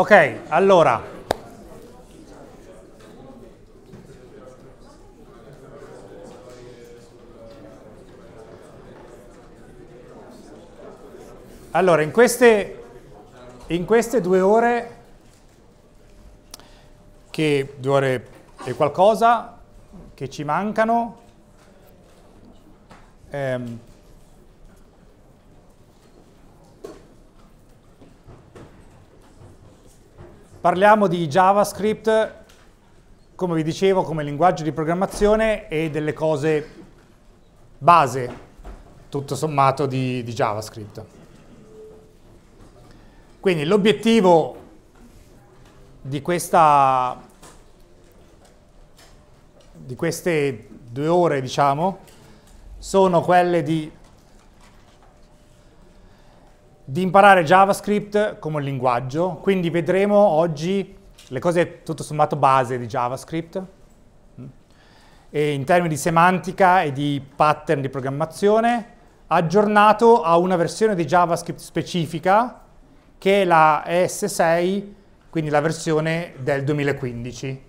Ok, allora, in queste 2 ore, che 2 ore e qualcosa che ci mancano, parliamo di JavaScript, come vi dicevo, come linguaggio di programmazione e delle cose base, tutto sommato, di JavaScript. Quindi l'obiettivo di queste 2 ore, diciamo, sono quelle di imparare JavaScript come linguaggio. Quindi vedremo oggi le cose tutto sommato base di JavaScript, e in termini di semantica e di pattern di programmazione, aggiornato a una versione di JavaScript specifica che è la ES6, quindi la versione del 2015,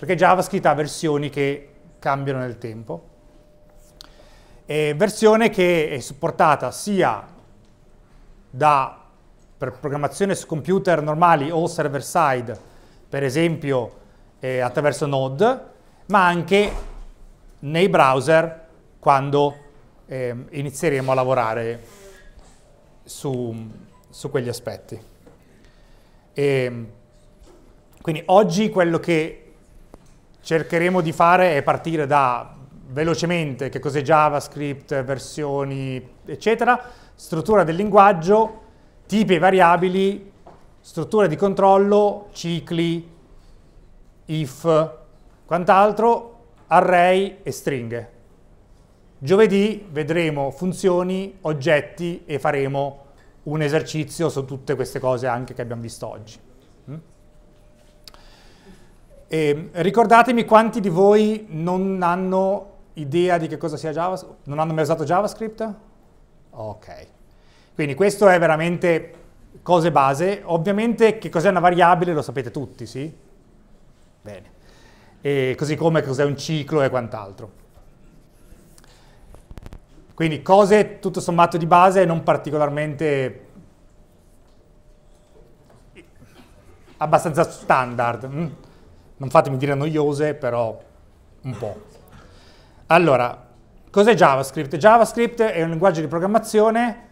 perché JavaScript ha versioni che cambiano nel tempo. E versione che è supportata sia per programmazione su computer normali o server-side, per esempio attraverso Node, ma anche nei browser quando inizieremo a lavorare su quegli aspetti. E quindi oggi quello che cercheremo di fare è partire da velocemente che cos'è JavaScript, versioni, eccetera, struttura del linguaggio, tipi e variabili, strutture di controllo, cicli, if, quant'altro, array e stringhe. Giovedì vedremo funzioni, oggetti e faremo un esercizio su tutte queste cose anche che abbiamo visto oggi. E ricordatemi quanti di voi non hanno idea di che cosa sia JavaScript, non hanno mai usato JavaScript? Ok, quindi questo è veramente cose base. Ovviamente che cos'è una variabile lo sapete tutti, sì? Bene. E così come cos'è un ciclo e quant'altro. Quindi cose tutto sommato di base, non particolarmente, abbastanza standard. Non fatemi dire noiose, però un po'. Allora, cos'è JavaScript? JavaScript è un linguaggio di programmazione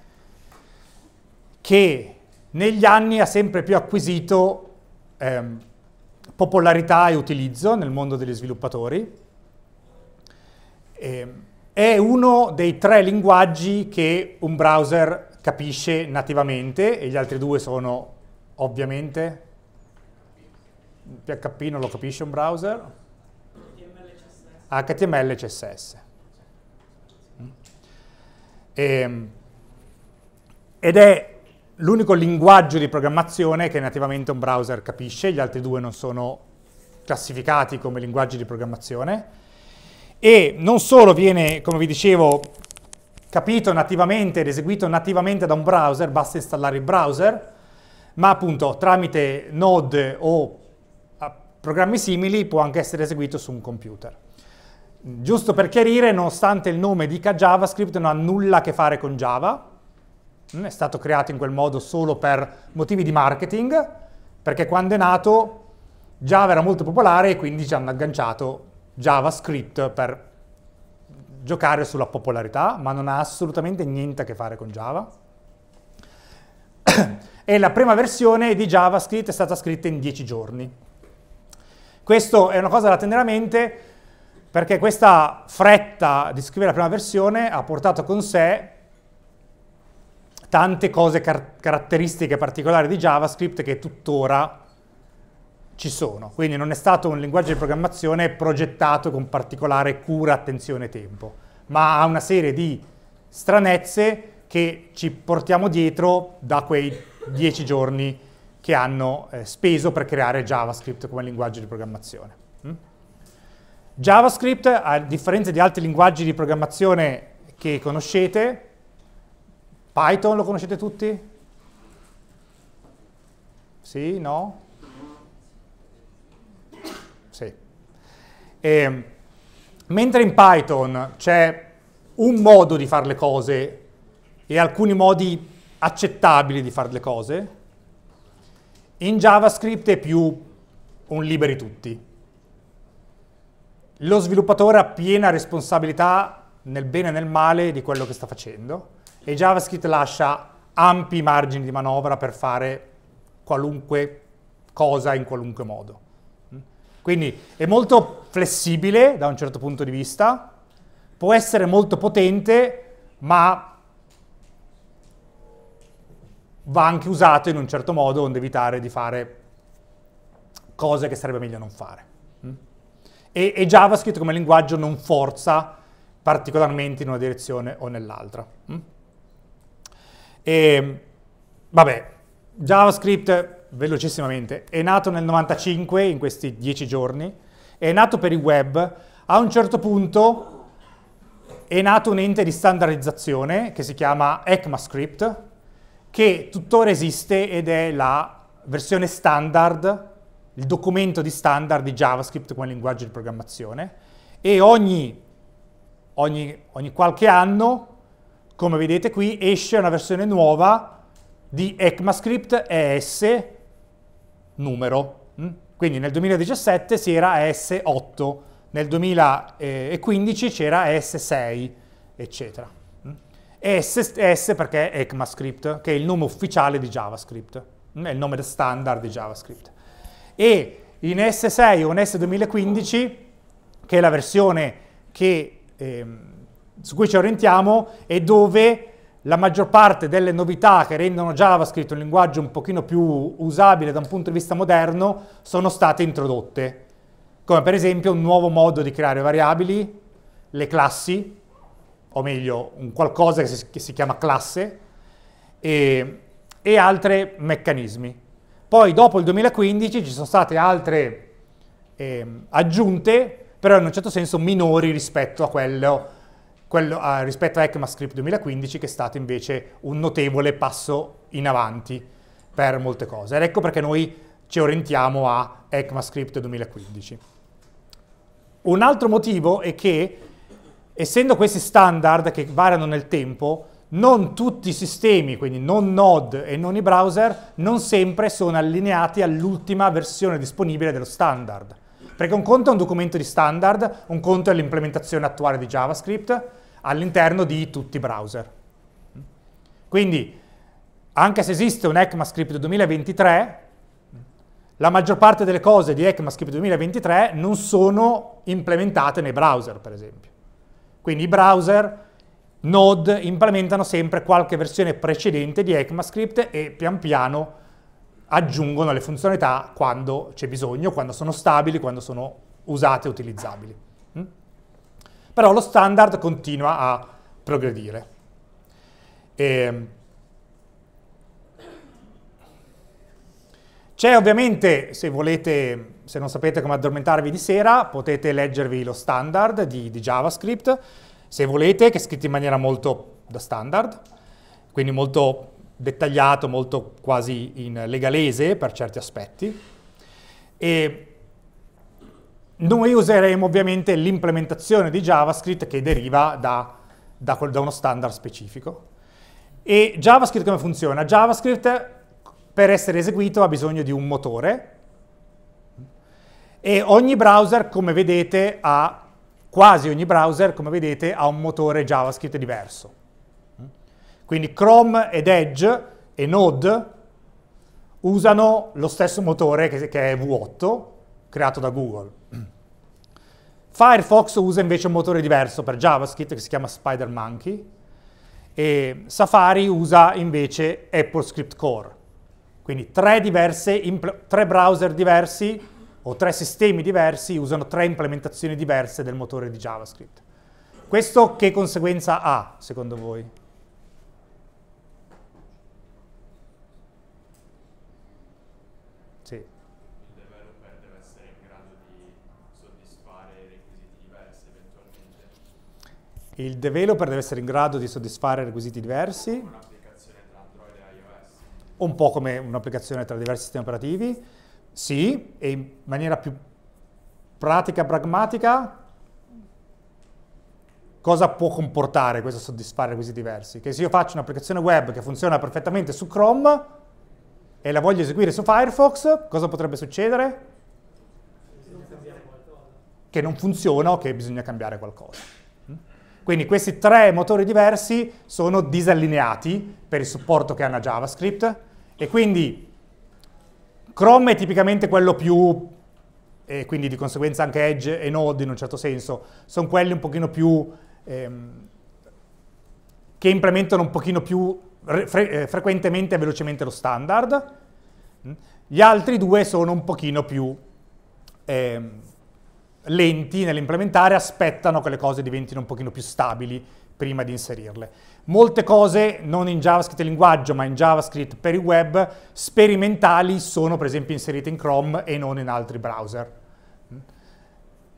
che negli anni ha sempre più acquisito popolarità e utilizzo nel mondo degli sviluppatori. È uno dei 3 linguaggi che un browser capisce nativamente, e gli altri 2 sono ovviamente... PHP non lo capisce un browser? HTML e CSS. Ed è l'unico linguaggio di programmazione che nativamente un browser capisce, gli altri 2 non sono classificati come linguaggi di programmazione. E non solo viene, come vi dicevo, capito nativamente ed eseguito nativamente da un browser, basta installare il browser, ma appunto tramite Node o programmi simili può anche essere eseguito su un computer. Giusto per chiarire, nonostante il nome dica JavaScript, non ha nulla a che fare con Java, è stato creato in quel modo solo per motivi di marketing, perché quando è nato Java era molto popolare e quindi ci hanno agganciato JavaScript per giocare sulla popolarità, ma non ha assolutamente niente a che fare con Java. E la prima versione di JavaScript è stata scritta in 10 giorni. Questo è una cosa da tenere a mente, perché questa fretta di scrivere la prima versione ha portato con sé tante cose, caratteristiche particolari di JavaScript che tuttora ci sono. Quindi non è stato un linguaggio di programmazione progettato con particolare cura, attenzione e tempo, ma ha una serie di stranezze che ci portiamo dietro da quei 10 giorni che hanno speso per creare JavaScript come linguaggio di programmazione. JavaScript, a differenza di altri linguaggi di programmazione che conoscete, Python lo conoscete tutti? Sì? No? Sì. Mentre in Python c'è un modo di fare le cose e alcuni modi accettabili di fare le cose, in JavaScript è più un liberi tutti. Lo sviluppatore ha piena responsabilità nel bene e nel male di quello che sta facendo e JavaScript lascia ampi margini di manovra per fare qualunque cosa in qualunque modo. Quindi è molto flessibile da un certo punto di vista, può essere molto potente, ma va anche usato in un certo modo onde evitare di fare cose che sarebbe meglio non fare. E JavaScript come linguaggio non forza particolarmente in una direzione o nell'altra. Vabbè, JavaScript, velocissimamente, è nato nel 95, in questi 10 giorni, è nato per il web, a un certo punto è nato un ente di standardizzazione che si chiama ECMAScript, che tuttora esiste ed è la versione standard, il documento di standard di JavaScript come linguaggio di programmazione, e ogni qualche anno, come vedete qui, esce una versione nuova di ECMAScript ES numero. Quindi nel 2017 si era ES8, nel 2015 c'era ES6, eccetera. ES perché è ECMAScript, che è il nome ufficiale di JavaScript, è il nome standard di JavaScript. E in ES6 o in ES2015, che è la versione che, su cui ci orientiamo, e dove la maggior parte delle novità che rendono JavaScript un linguaggio un pochino più usabile da un punto di vista moderno sono state introdotte, come per esempio un nuovo modo di creare variabili, le classi, o meglio un qualcosa che si chiama classe, e altri meccanismi. Poi dopo il 2015 ci sono state altre aggiunte, però in un certo senso minori rispetto a rispetto a ECMAScript 2015, che è stato invece un notevole passo in avanti per molte cose. Ed ecco perché noi ci orientiamo a ECMAScript 2015. Un altro motivo è che, essendo questi standard che variano nel tempo, non tutti i sistemi, quindi non Node e non i browser, non sempre sono allineati all'ultima versione disponibile dello standard. Perché un conto è un documento di standard, un conto è l'implementazione attuale di JavaScript all'interno di tutti i browser. Quindi, anche se esiste un ECMAScript 2023, la maggior parte delle cose di ECMAScript 2023 non sono implementate nei browser, per esempio. Quindi i browser, Node, implementano sempre qualche versione precedente di ECMAScript e pian piano aggiungono le funzionalità quando c'è bisogno, quando sono stabili, quando sono usate e utilizzabili. Però lo standard continua a progredire. C'è ovviamente, se volete, se non sapete come addormentarvi di sera, potete leggervi lo standard di JavaScript, se volete, che è scritto in maniera molto da standard, quindi molto dettagliato, molto quasi in legalese per certi aspetti. E noi useremo ovviamente l'implementazione di JavaScript che deriva da uno standard specifico. E JavaScript come funziona? JavaScript, per essere eseguito, ha bisogno di un motore, e ogni browser, come vedete, quasi ogni browser, come vedete, ha un motore JavaScript diverso. Quindi Chrome ed Edge e Node usano lo stesso motore che è V8, creato da Google. Firefox usa invece un motore diverso per JavaScript che si chiama SpiderMonkey, e Safari usa invece Apple Script Core. Quindi tre browser diversi o tre sistemi diversi usano tre implementazioni diverse del motore di JavaScript. Questo che conseguenza ha, secondo voi? Il developer deve essere in grado di soddisfare requisiti diversi. Un'applicazione tra Android e iOS. un po' come un'applicazione tra diversi sistemi operativi, sì, e in maniera più pratica, pragmatica, cosa può comportare questo soddisfare requisiti diversi? Che se io faccio un'applicazione web che funziona perfettamente su Chrome e la voglio eseguire su Firefox, cosa potrebbe succedere? Che non funziona o che bisogna cambiare qualcosa. Quindi questi tre motori diversi sono disallineati per il supporto che hanno JavaScript, e quindi Chrome è tipicamente quello più, e quindi di conseguenza anche Edge e Node in un certo senso, sono quelli un pochino più, che implementano un pochino più frequentemente e velocemente lo standard. Gli altri due sono un pochino più lenti nell'implementare, aspettano che le cose diventino un pochino più stabili prima di inserirle. Molte cose, non in JavaScript linguaggio, ma in JavaScript per il web, sperimentali, sono per esempio inserite in Chrome e non in altri browser.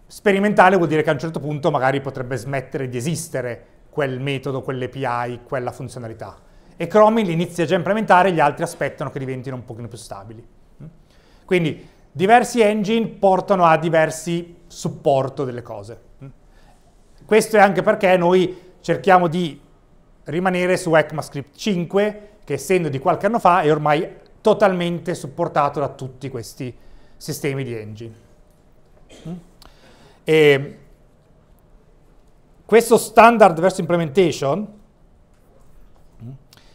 Sperimentale vuol dire che a un certo punto magari potrebbe smettere di esistere quel metodo, quell'API, quella funzionalità. E Chrome li inizia già a implementare, gli altri aspettano che diventino un pochino più stabili. Quindi diversi engine portano a diversi supporto delle cose. Questo è anche perché noi cerchiamo di rimanere su ECMAScript 5, che essendo di qualche anno fa è ormai totalmente supportato da tutti questi sistemi di engine. E questo standard verso implementation,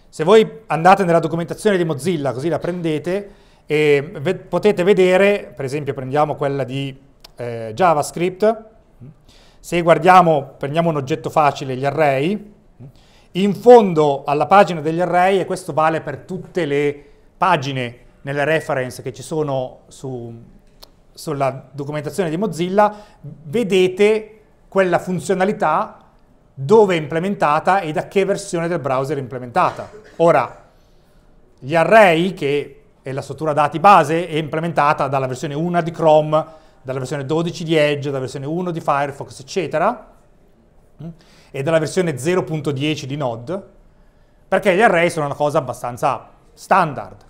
se voi andate nella documentazione di Mozilla, così la prendete, e potete vedere, per esempio prendiamo quella di JavaScript, se guardiamo, prendiamo un oggetto facile, gli array, in fondo alla pagina degli array, e questo vale per tutte le pagine nelle reference che ci sono sulla documentazione di Mozilla, vedete quella funzionalità dove è implementata e da che versione del browser è implementata. Ora, gli array, che è la struttura dati base, è implementata dalla versione 1 di Chrome, dalla versione 12 di Edge, dalla versione 1 di Firefox, eccetera, e dalla versione 0.10 di Node, perché gli array sono una cosa abbastanza standard.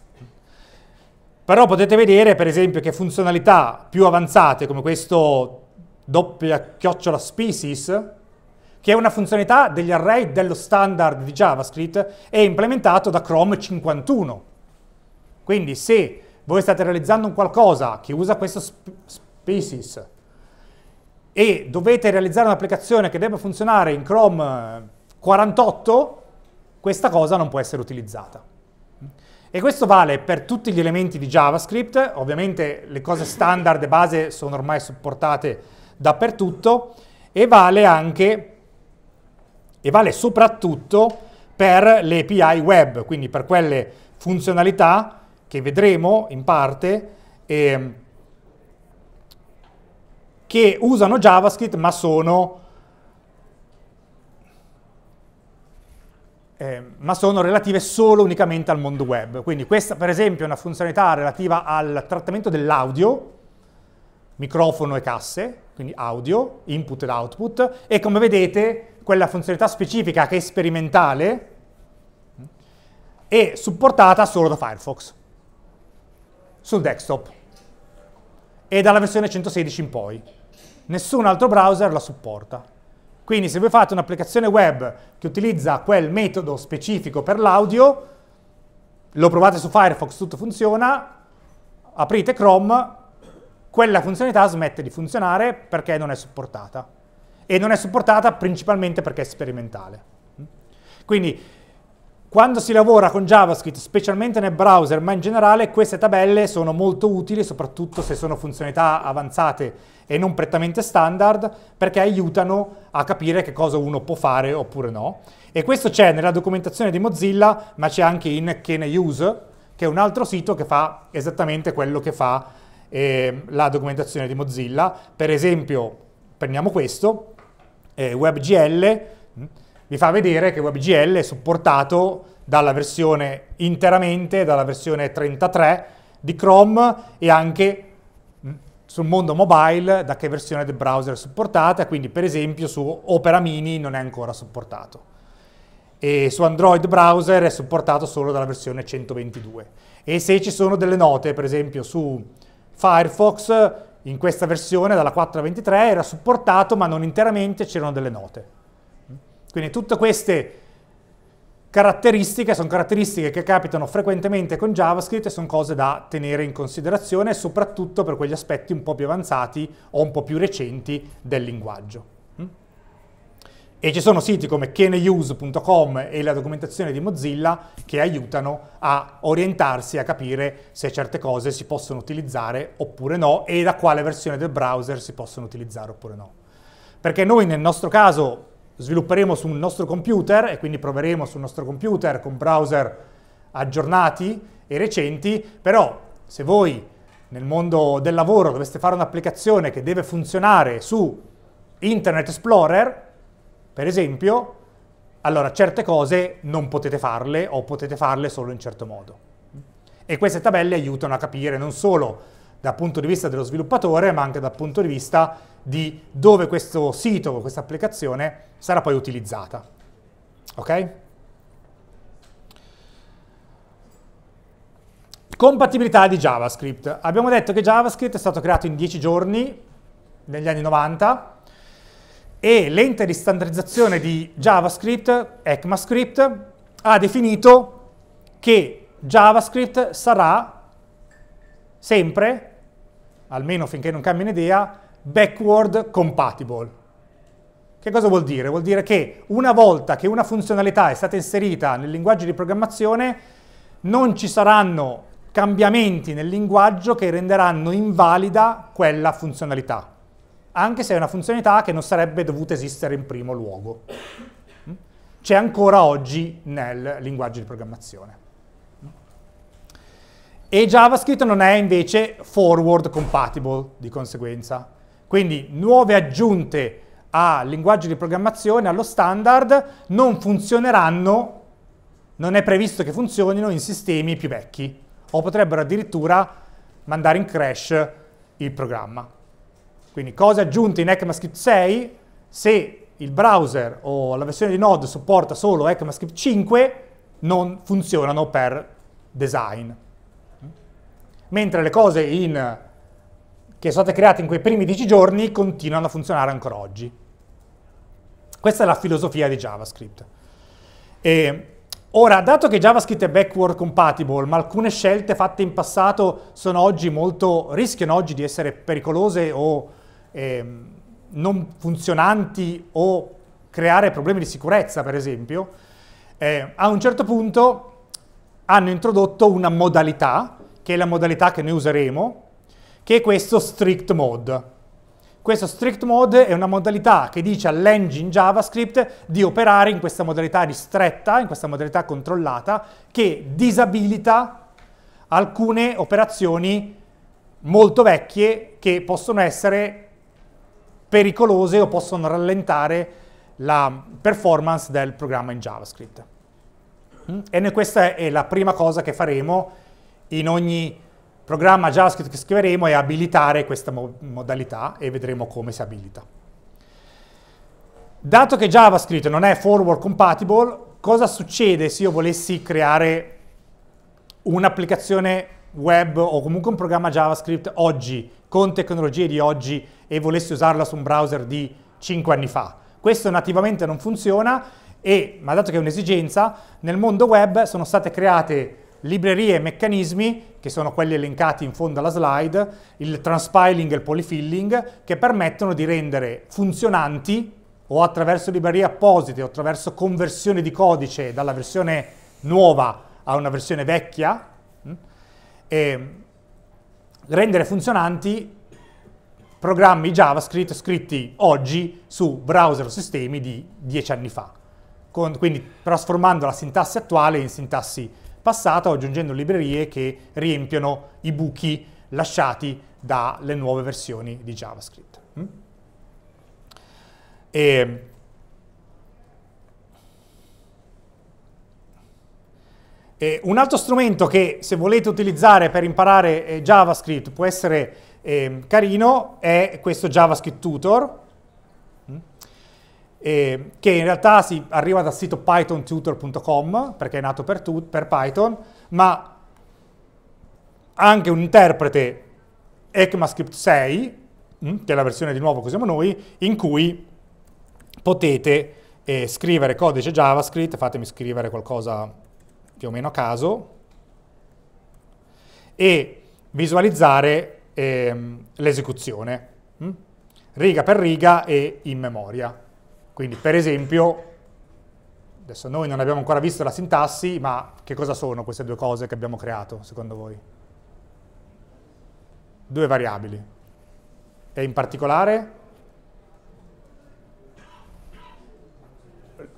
Però potete vedere, per esempio, che funzionalità più avanzate, come questo $species, che è una funzionalità degli array dello standard di JavaScript, è implementato da Chrome 51. Quindi se voi state realizzando un qualcosa che usa questo species e dovete realizzare un'applicazione che debba funzionare in Chrome 48, questa cosa non può essere utilizzata. E questo vale per tutti gli elementi di JavaScript, ovviamente le cose standard e base sono ormai supportate dappertutto, e vale anche, e vale soprattutto per le API web, quindi per quelle funzionalità che vedremo in parte, che usano JavaScript ma sono relative solo unicamente al mondo web. Quindi questa per esempio è una funzionalità relativa al trattamento dell'audio, microfono e casse, quindi audio, input ed output, e come vedete quella funzionalità specifica che è sperimentale è supportata solo da Firefox sul desktop e dalla versione 116 in poi. Nessun altro browser la supporta. Quindi se voi fate un'applicazione web che utilizza quel metodo specifico per l'audio, lo provate su Firefox, tutto funziona, aprite Chrome, quella funzionalità smette di funzionare perché non è supportata. E non è supportata principalmente perché è sperimentale. Quindi quando si lavora con JavaScript, specialmente nel browser, ma in generale, queste tabelle sono molto utili, soprattutto se sono funzionalità avanzate e non prettamente standard, perché aiutano a capire che cosa uno può fare oppure no. E questo c'è nella documentazione di Mozilla, ma c'è anche in Caniuse, che è un altro sito che fa esattamente quello che fa la documentazione di Mozilla. Per esempio, prendiamo questo, WebGL, vi fa vedere che WebGL è supportato dalla versione interamente, dalla versione 33 di Chrome, e anche sul mondo mobile da che versione del browser è supportata, quindi per esempio su Opera Mini non è ancora supportato. e su Android browser è supportato solo dalla versione 122. E se ci sono delle note, per esempio su Firefox, in questa versione, dalla 4.23, era supportato, ma non interamente, c'erano delle note. Quindi tutte queste caratteristiche sono caratteristiche che capitano frequentemente con JavaScript e sono cose da tenere in considerazione, soprattutto per quegli aspetti un po' più avanzati o un po' più recenti del linguaggio. E ci sono siti come caniuse.com e la documentazione di Mozilla che aiutano a orientarsi, a capire se certe cose si possono utilizzare oppure no e da quale versione del browser si possono utilizzare oppure no. Perché noi nel nostro caso svilupperemo sul nostro computer e quindi proveremo sul nostro computer con browser aggiornati e recenti, però se voi nel mondo del lavoro doveste fare un'applicazione che deve funzionare su Internet Explorer, per esempio, allora certe cose non potete farle o potete farle solo in certo modo. E queste tabelle aiutano a capire non solo dal punto di vista dello sviluppatore, ma anche dal punto di vista di dove questo sito o questa applicazione sarà poi utilizzata. Ok? Compatibilità di JavaScript. Abbiamo detto che JavaScript è stato creato in 10 giorni negli anni 90, e l'ente di standardizzazione di JavaScript, ECMAScript, ha definito che JavaScript sarà sempre, almeno finché non cambia idea, backward compatible. Che cosa vuol dire? Vuol dire che una volta che una funzionalità è stata inserita nel linguaggio di programmazione, non ci saranno cambiamenti nel linguaggio che renderanno invalida quella funzionalità, anche se è una funzionalità che non sarebbe dovuta esistere in primo luogo. C'è ancora oggi nel linguaggio di programmazione. E JavaScript non è invece forward compatible, di conseguenza. Quindi nuove aggiunte al linguaggio di programmazione, allo standard, non funzioneranno, non è previsto che funzionino in sistemi più vecchi, o potrebbero addirittura mandare in crash il programma. Quindi cose aggiunte in ECMAScript 6, se il browser o la versione di Node supporta solo ECMAScript 5, non funzionano per design. Mentre le cose che sono state create in quei primi 10 giorni continuano a funzionare ancora oggi. Questa è la filosofia di JavaScript. Ora, dato che JavaScript è backward compatible, ma alcune scelte fatte in passato sono oggi rischiano oggi di essere pericolose o non funzionanti o creare problemi di sicurezza, per esempio, a un certo punto hanno introdotto una modalità, che è la modalità che noi useremo, che è questo strict mode. Questo strict mode è una modalità che dice all'engine JavaScript di operare in questa modalità ristretta, in questa modalità controllata, che disabilita alcune operazioni molto vecchie che possono essere pericolose o possono rallentare la performance del programma in JavaScript. E questa è la prima cosa che faremo in ogni programma JavaScript che scriveremo, è abilitare questa modalità e vedremo come si abilita. Dato che JavaScript non è forward compatible, cosa succede se io volessi creare un'applicazione web o comunque un programma JavaScript oggi, con tecnologie di oggi, e volessi usarla su un browser di 5 anni fa? Questo nativamente non funziona, ma dato che è un'esigenza, nel mondo web sono state create librerie e meccanismi, che sono quelli elencati in fondo alla slide, il transpiling e il polyfilling, che permettono di rendere funzionanti, o attraverso librerie apposite, o attraverso conversione di codice dalla versione nuova a una versione vecchia, rendere funzionanti programmi JavaScript scritti oggi su browser o sistemi di 10 anni fa. Quindi trasformando la sintassi attuale in sintassi passata o aggiungendo librerie che riempiono i buchi lasciati dalle nuove versioni di JavaScript. E un altro strumento che, se volete utilizzare per imparare JavaScript, può essere carino, è questo JavaScript Tutor, che in realtà arriva dal sito pythontutor.com, perché è nato per Python, ma anche un interprete ECMAScript 6, che è la versione di nuovo che usiamo noi, in cui potete scrivere codice JavaScript, fatemi scrivere qualcosa più o meno a caso, e visualizzare l'esecuzione, riga per riga e in memoria. Quindi per esempio, adesso noi non abbiamo ancora visto la sintassi, ma che cosa sono queste due cose che abbiamo creato, secondo voi? Due variabili. E in particolare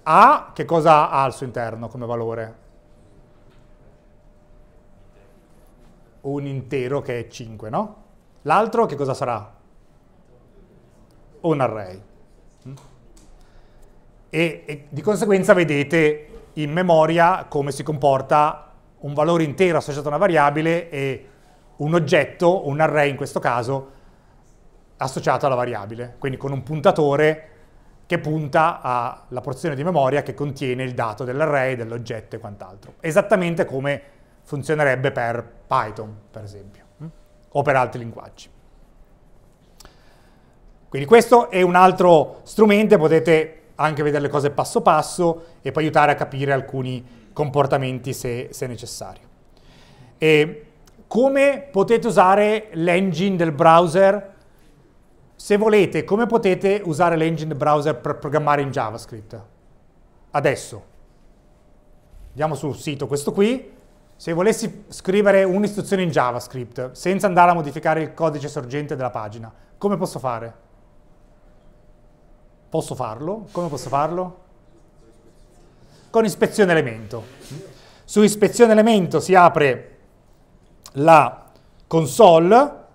A, che cosa ha al suo interno come valore? Un intero che è 5, no? L'altro che cosa sarà? Un array. E di conseguenza vedete in memoria come si comporta un valore intero associato a una variabile e un oggetto, un array in questo caso, associato alla variabile. Quindi con un puntatore che punta alla porzione di memoria che contiene il dato dell'array, dell'oggetto e quant'altro. Esattamente come funzionerebbe per Python, per esempio, o per altri linguaggi. Quindi questo è un altro strumento, potete anche vedere le cose passo passo e poi aiutare a capire alcuni comportamenti se necessario. E come potete usare l'engine del browser? Se volete, come potete usare l'engine del browser per programmare in JavaScript? Adesso. Andiamo sul sito, questo qui. Se volessi scrivere un'istruzione in JavaScript senza andare a modificare il codice sorgente della pagina, come posso fare? Posso farlo? Come posso farlo? Con ispezione elemento. Su ispezione elemento si apre la console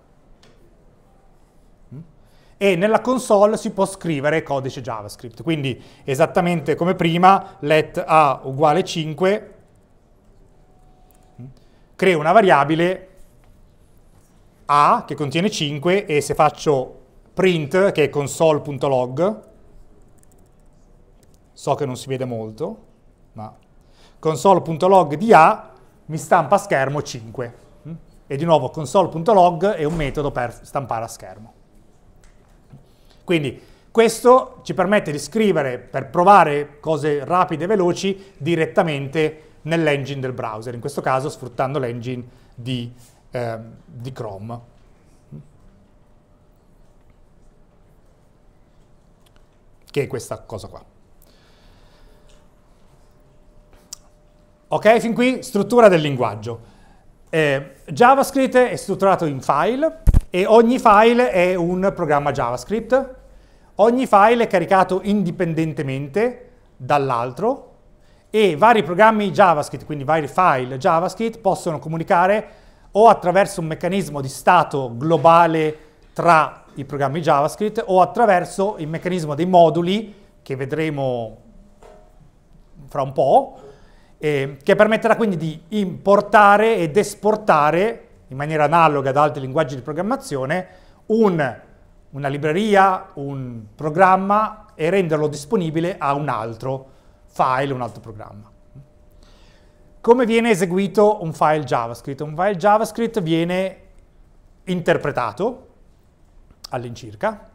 e nella console si può scrivere codice JavaScript. Quindi esattamente come prima, let a uguale 5, creo una variabile a che contiene 5 e se faccio print, che è console.log, so che non si vede molto, ma console.log di A mi stampa a schermo 5. E di nuovo console.log è un metodo per stampare a schermo. Quindi questo ci permette di scrivere, per provare cose rapide e veloci, direttamente nell'engine del browser, in questo caso sfruttando l'engine di Chrome. Che è questa cosa qua. Ok, fin qui struttura del linguaggio. JavaScript è strutturato in file e ogni file è un programma JavaScript. Ogni file è caricato indipendentemente dall'altro e vari programmi JavaScript, quindi vari file JavaScript, possono comunicare o attraverso un meccanismo di stato globale tra i programmi JavaScript o attraverso il meccanismo dei moduli, che vedremo fra un po', che permetterà quindi di importare ed esportare, in maniera analoga ad altri linguaggi di programmazione, una libreria, un programma e renderlo disponibile a un altro file, un altro programma. Come viene eseguito un file JavaScript? Un file JavaScript viene interpretato all'incirca,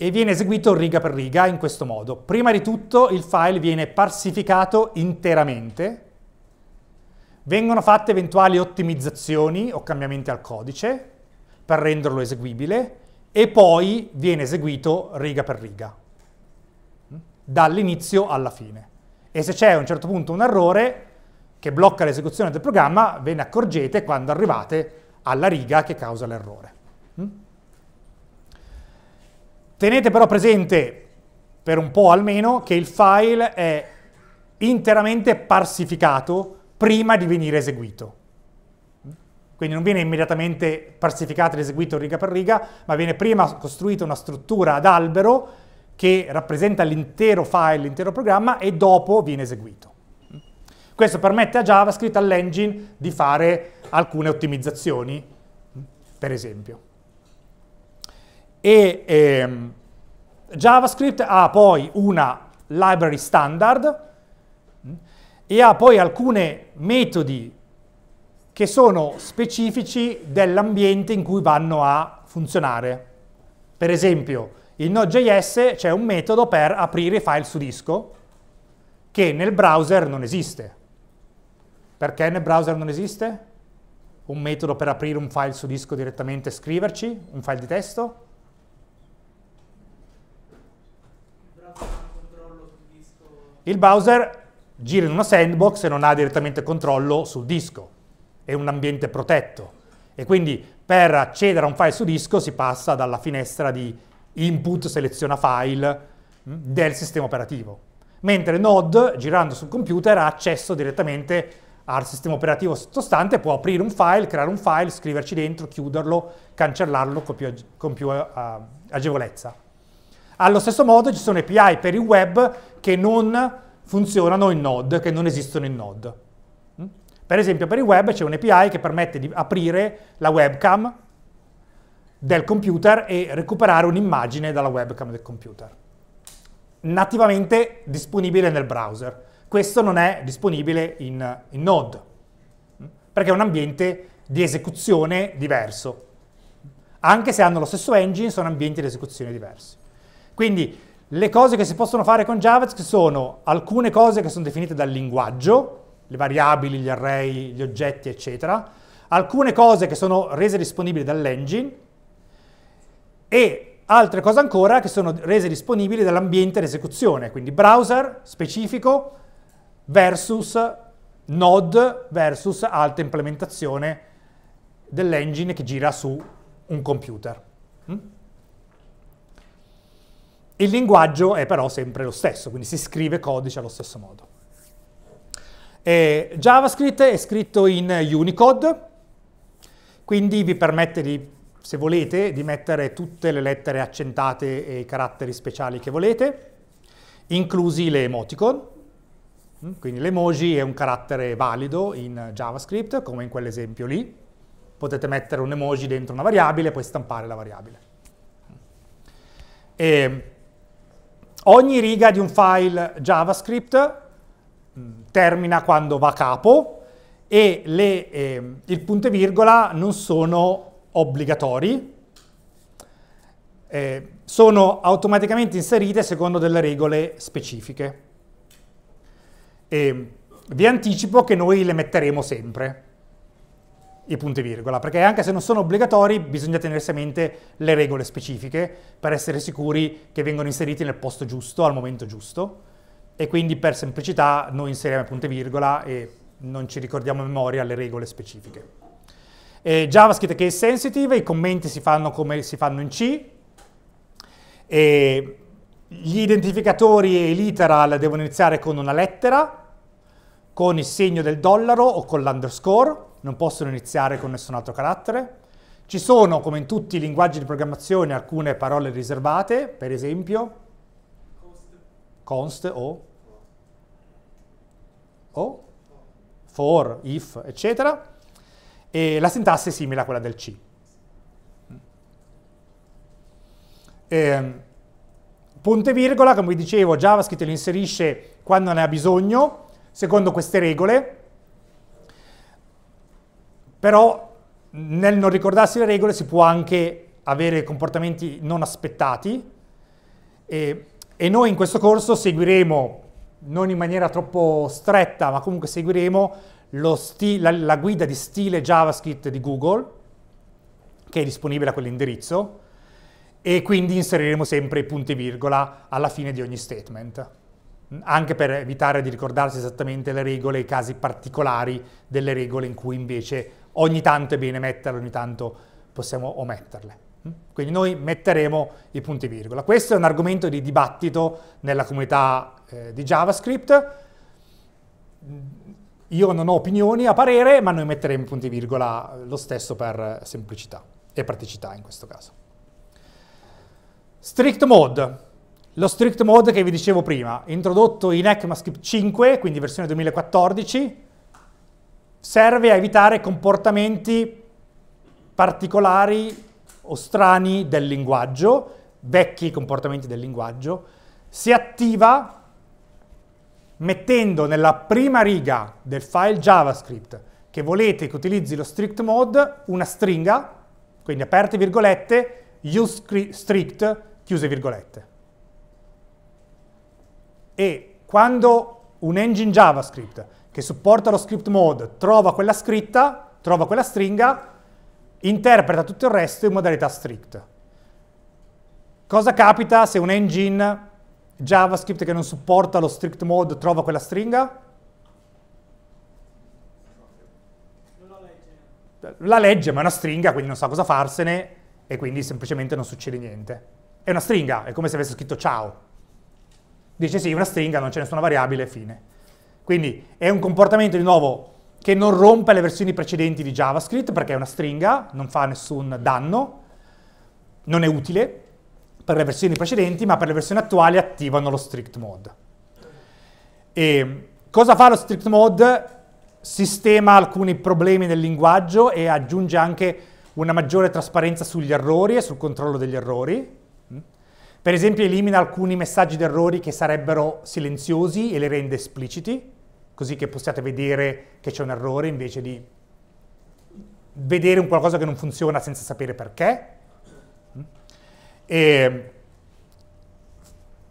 e viene eseguito riga per riga in questo modo. Prima di tutto il file viene parsificato interamente, vengono fatte eventuali ottimizzazioni o cambiamenti al codice per renderlo eseguibile e poi viene eseguito riga per riga, dall'inizio alla fine. E se c'è a un certo punto un errore che blocca l'esecuzione del programma, ve ne accorgete quando arrivate alla riga che causa l'errore. Tenete però presente, per un po' almeno, che il file è interamente parsificato prima di venire eseguito. Quindi non viene immediatamente parsificato ed eseguito riga per riga, ma viene prima costruita una struttura ad albero che rappresenta l'intero file, l'intero programma, e dopo viene eseguito. Questo permette a JavaScript, all'engine, di fare alcune ottimizzazioni, per esempio. E JavaScript ha poi una library standard e ha poi alcuni metodi che sono specifici dell'ambiente in cui vanno a funzionare. Per esempio, in Node.js c'è un metodo per aprire file su disco che nel browser non esiste. Perché nel browser non esiste? Un metodo per aprire un file su disco direttamente e scriverci, un file di testo? Il browser gira in una sandbox e non ha direttamente controllo sul disco. È un ambiente protetto. E quindi per accedere a un file su disco si passa dalla finestra di input seleziona file del sistema operativo. Mentre Node, girando sul computer, ha accesso direttamente al sistema operativo sottostante, può aprire un file, creare un file, scriverci dentro, chiuderlo, cancellarlo con più agevolezza. Allo stesso modo ci sono API per il web che non funzionano in Node, che non esistono in Node. Per esempio per il web c'è un'API che permette di aprire la webcam del computer e recuperare un'immagine dalla webcam del computer. Nativamente disponibile nel browser. Questo non è disponibile in Node, perché è un ambiente di esecuzione diverso. Anche se hanno lo stesso engine, sono ambienti di esecuzione diversi. Quindi le cose che si possono fare con JavaScript sono alcune cose che sono definite dal linguaggio, le variabili, gli array, gli oggetti, eccetera, alcune cose che sono rese disponibili dall'engine e altre cose ancora che sono rese disponibili dall'ambiente di esecuzione, quindi browser specifico versus Node versus altra implementazione dell'engine che gira su un computer. Il linguaggio è però sempre lo stesso, quindi si scrive codice allo stesso modo. JavaScript è scritto in Unicode, quindi vi permette di, se volete, di mettere tutte le lettere accentate e i caratteri speciali che volete, inclusi le emoticon. Quindi l'emoji è un carattere valido in JavaScript, come in quell'esempio lì. Potete mettere un emoji dentro una variabile e poi stampare la variabile. Ogni riga di un file JavaScript termina quando va a capo e il punto e virgola non sono obbligatori, sono automaticamente inserite secondo delle regole specifiche. Vi anticipo che noi le metteremo sempre, i punti e virgola, perché anche se non sono obbligatori bisogna tenersi a mente le regole specifiche per essere sicuri che vengono inseriti nel posto giusto, al momento giusto. E quindi per semplicità noi inseriamo punto e virgola e non ci ricordiamo a memoria le regole specifiche. JavaScript è case sensitive, i commenti si fanno come si fanno in C, e gli identificatori e i literal devono iniziare con una lettera, con il segno del dollaro o con l'underscore, non possono iniziare con nessun altro carattere. Ci sono, come in tutti i linguaggi di programmazione, alcune parole riservate, per esempio const o for, if, eccetera, e la sintassi è simile a quella del C. Punto e virgola, come vi dicevo, JavaScript lo inserisce quando ne ha bisogno, secondo queste regole, però nel non ricordarsi le regole si può anche avere comportamenti non aspettati, e noi in questo corso seguiremo, non in maniera troppo stretta, ma comunque seguiremo la guida di stile JavaScript di Google, che è disponibile a quell'indirizzo, e quindi inseriremo sempre i punti e virgola alla fine di ogni statement, anche per evitare di ricordarsi esattamente le regole, i casi particolari delle regole in cui invece ogni tanto è bene metterle, ogni tanto possiamo ometterle. Quindi noi metteremo i punti e virgola. Questo è un argomento di dibattito nella comunità di JavaScript. Io non ho opinioni a parere, ma noi metteremo i punti e virgola lo stesso per semplicità e praticità in questo caso. Strict mode. Lo strict mode che vi dicevo prima, introdotto in ECMAScript 5, quindi versione 2014, serve a evitare comportamenti particolari o strani del linguaggio vecchi comportamenti del linguaggio, si attiva mettendo nella prima riga del file JavaScript che volete che utilizzi lo strict mode una stringa, quindi aperte virgolette, use strict, chiuse virgolette. E quando un engine JavaScript che supporta lo script mode trova quella scritta, trova quella stringa, interpreta tutto il resto in modalità strict. Cosa capita se un engine JavaScript che non supporta lo strict mode trova quella stringa? La legge, ma è una stringa, quindi non sa cosa farsene e quindi semplicemente non succede niente. È una stringa, è come se avesse scritto ciao. Dice sì, una stringa, non c'è nessuna variabile, fine. Quindi è un comportamento, di nuovo, che non rompe le versioni precedenti di JavaScript, perché è una stringa, non fa nessun danno, non è utile per le versioni precedenti, ma per le versioni attuali attivano lo strict mode. E cosa fa lo strict mode? Sistema alcuni problemi nel linguaggio e aggiunge anche una maggiore trasparenza sugli errori e sul controllo degli errori. Per esempio elimina alcuni messaggi d'errori che sarebbero silenziosi e li rende espliciti, così che possiate vedere che c'è un errore invece di vedere un qualcosa che non funziona senza sapere perché. E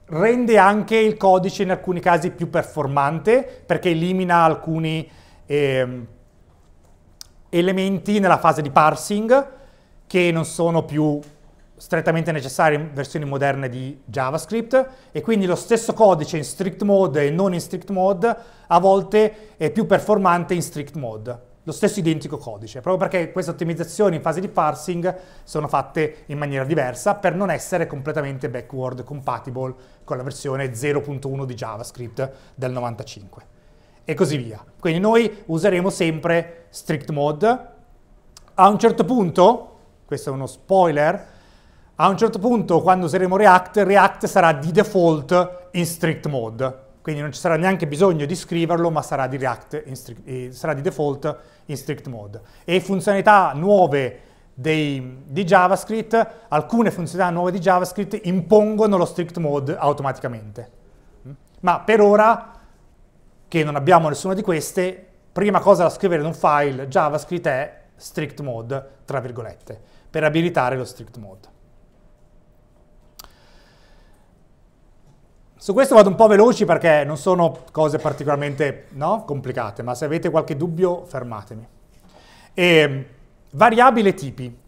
rende anche il codice in alcuni casi più performante, perché elimina alcuni elementi nella fase di parsing che non sono più strettamente necessari in versioni moderne di JavaScript, e quindi lo stesso codice in strict mode e non in strict mode a volte è più performante in strict mode, lo stesso identico codice, proprio perché queste ottimizzazioni in fase di parsing sono fatte in maniera diversa per non essere completamente backward compatible con la versione 0.1 di JavaScript del 95 e così via. Quindi noi useremo sempre strict mode. A un certo punto, questo è uno spoiler, a un certo punto, quando useremo React, React sarà di default in strict mode. Quindi non ci sarà neanche bisogno di scriverlo, ma sarà di, sarà di default in strict mode. E funzionalità nuove di JavaScript, alcune funzionalità nuove di JavaScript impongono lo strict mode automaticamente. Ma per ora, che non abbiamo nessuna di queste, prima cosa da scrivere in un file JavaScript è strict mode, tra virgolette, per abilitare lo strict mode. Su questo vado un po' veloci perché non sono cose particolarmente complicate, ma se avete qualche dubbio fermatemi. Variabili e tipi.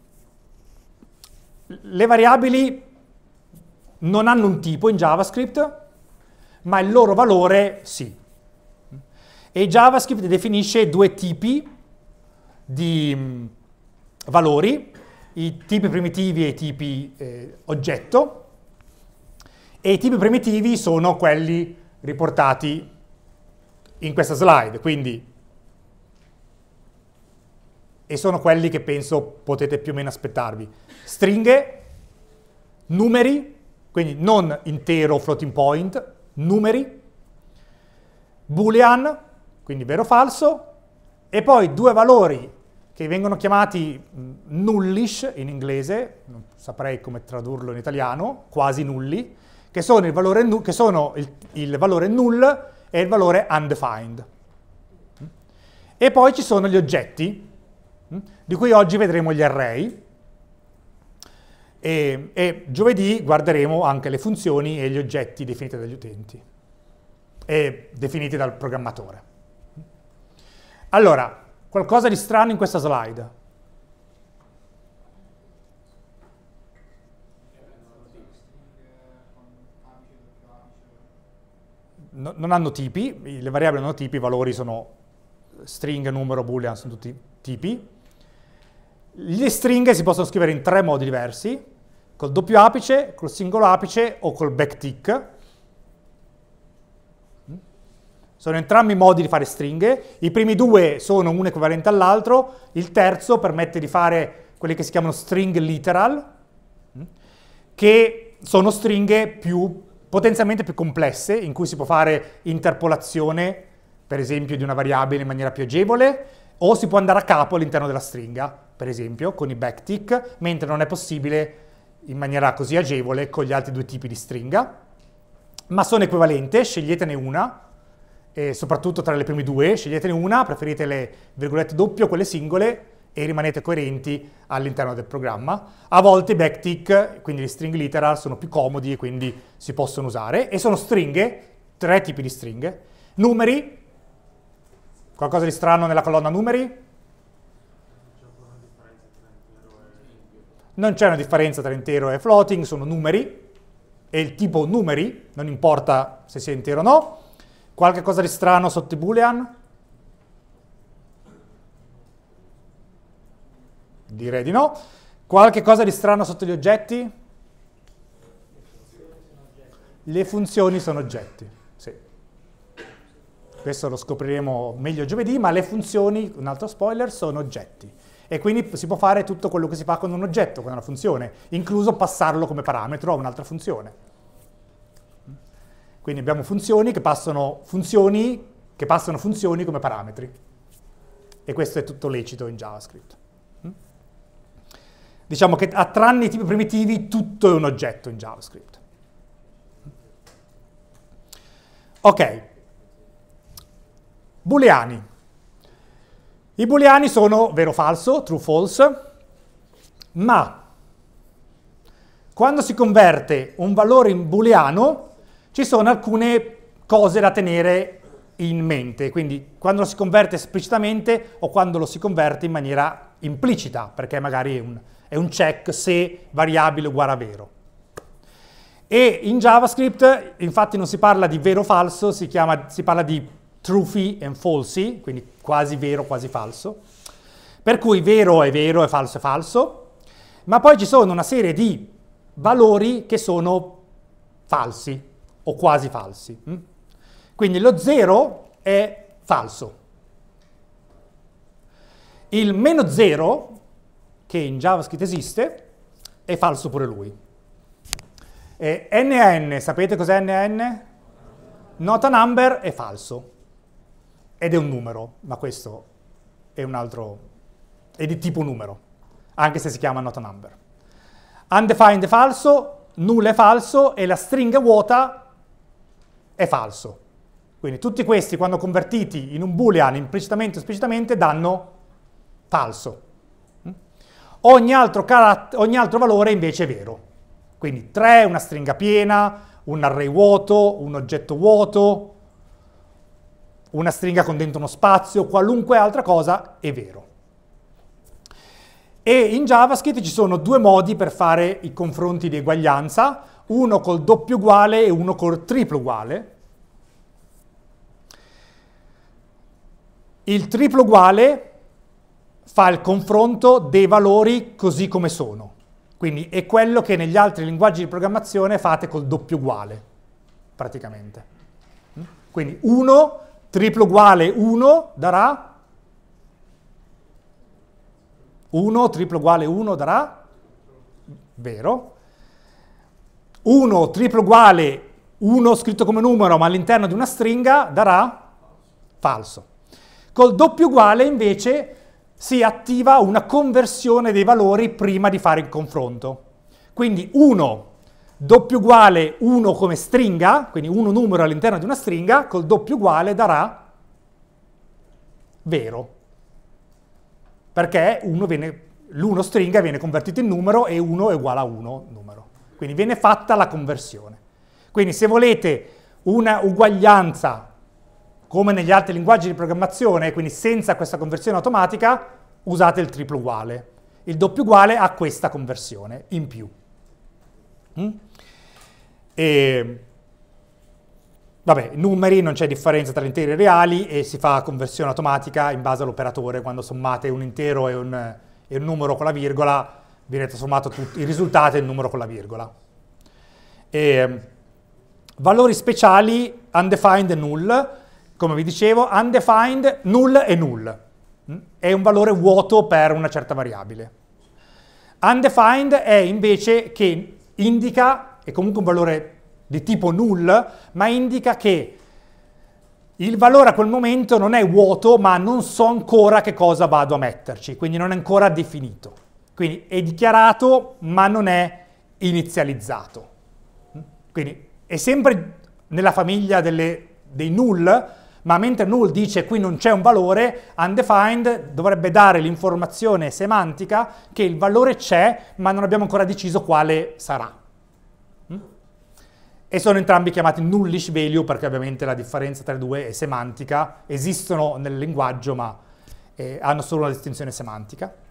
Le variabili non hanno un tipo in JavaScript, ma il loro valore sì. E JavaScript definisce due tipi di valori, i tipi primitivi e i tipi oggetto. E i tipi primitivi sono quelli riportati in questa slide, quindi sono quelli che penso potete più o meno aspettarvi. Stringhe, numeri, quindi non intero o floating point, numeri, boolean, quindi vero o falso, e poi due valori che vengono chiamati nullish in inglese, non saprei come tradurlo in italiano, quasi nulli, che sono il valore null e il valore undefined. E poi ci sono gli oggetti, di cui oggi vedremo gli array, e giovedì guarderemo anche le funzioni e gli oggetti definiti dagli utenti e definiti dal programmatore. Allora, qualcosa di strano in questa slide. No, non hanno tipi, le variabili non hanno tipi, i valori sono string, numero, boolean, sono tutti tipi. Le stringhe si possono scrivere in tre modi diversi, col doppio apice, col singolo apice o col backtick. Sono entrambi i modi di fare stringhe, i primi due sono un equivalente all'altro, il terzo permette di fare quelle che si chiamano string literal, che sono stringhe più potenzialmente più complesse, in cui si può fare interpolazione, per esempio, di una variabile in maniera più agevole, o si può andare a capo all'interno della stringa, per esempio, con i backtick, mentre non è possibile in maniera così agevole con gli altri due tipi di stringa, ma sono equivalenti, sceglietene una, e soprattutto tra le prime due, sceglietene una, preferite le virgolette doppie o quelle singole e rimanete coerenti all'interno del programma. A volte i backtick, quindi gli string literal, sono più comodi e quindi si possono usare, e sono stringhe, tre tipi di stringhe. Numeri, qualcosa di strano nella colonna numeri? Non c'è una differenza tra intero e floating, sono numeri, e il tipo numeri, non importa se sia intero o no. Qualche cosa di strano sotto i boolean? Direi di no. Qualche cosa di strano sotto gli oggetti? Le funzioni sono oggetti, sì. Questo lo scopriremo meglio giovedì, ma le funzioni, un altro spoiler, sono oggetti. E quindi si può fare tutto quello che si fa con un oggetto, con una funzione, incluso passarlo come parametro a un'altra funzione. Quindi abbiamo funzioni che passano funzioni come parametri. E questo è tutto lecito in JavaScript. Diciamo che tranne i tipi primitivi tutto è un oggetto in JavaScript. Ok. Booleani. I booleani sono vero o falso, true o false, ma quando si converte un valore in booleano ci sono alcune cose da tenere in mente, quindi quando lo si converte esplicitamente o quando lo si converte in maniera implicita, perché magari è un check se variabile uguale a vero. E in JavaScript infatti non si parla di vero o falso, si parla di truthy and falsy, quindi quasi vero, quasi falso, per cui vero è falso è falso, ma poi ci sono una serie di valori che sono falsi o quasi falsi. Quindi lo 0 è falso. Il -0, che in JavaScript esiste, è falso pure lui. E NN, sapete cos'è NN? Not a number è falso. Ed è un numero, ma questo è un altro, è di tipo numero, anche se si chiama not a number. Undefined è falso, null è falso e la stringa vuota è falso. Quindi tutti questi, quando convertiti in un boolean implicitamente o esplicitamente, danno falso. Ogni altro valore invece è vero. Quindi 3 è una stringa piena, un array vuoto, un oggetto vuoto, una stringa con dentro uno spazio, qualunque altra cosa è vero. E in JavaScript ci sono due modi per fare i confronti di eguaglianza, uno col doppio uguale e uno col triplo uguale. Il triplo uguale fa il confronto dei valori così come sono, quindi è quello che negli altri linguaggi di programmazione fate col doppio uguale, praticamente. Quindi 1 triplo uguale 1 darà 1, triplo uguale 1 darà vero, 1 triplo uguale 1 scritto come numero ma all'interno di una stringa darà falso. Col doppio uguale invece si attiva una conversione dei valori prima di fare il confronto. Quindi 1 doppio uguale 1 come stringa, quindi 1 numero all'interno di una stringa, col doppio uguale darà vero. Perché l'1 stringa viene convertito in numero e 1 è uguale a 1 numero. Quindi viene fatta la conversione. Quindi se volete una uguaglianza come negli altri linguaggi di programmazione, quindi senza questa conversione automatica, usate il triplo uguale. Il doppio uguale ha questa conversione in più. E, vabbè, numeri, non c'è differenza tra interi e reali e si fa conversione automatica in base all'operatore. Quando sommate un intero e un numero con la virgola viene trasformato il risultato in numero con la virgola. E, valori speciali, undefined e null, come vi dicevo, undefined, null e null. È un valore vuoto per una certa variabile. Undefined è invece che indica, è comunque un valore di tipo null, ma indica che il valore a quel momento non è vuoto, ma non so ancora che cosa vado a metterci, quindi non è ancora definito. Quindi è dichiarato, ma non è inizializzato. Quindi è sempre nella famiglia dei null, ma mentre null dice qui non c'è un valore, undefined dovrebbe dare l'informazione semantica che il valore c'è, ma non abbiamo ancora deciso quale sarà. E sono entrambi chiamati nullish value perché ovviamente la differenza tra i due è semantica, esistono nel linguaggio ma hanno solo una distinzione semantica.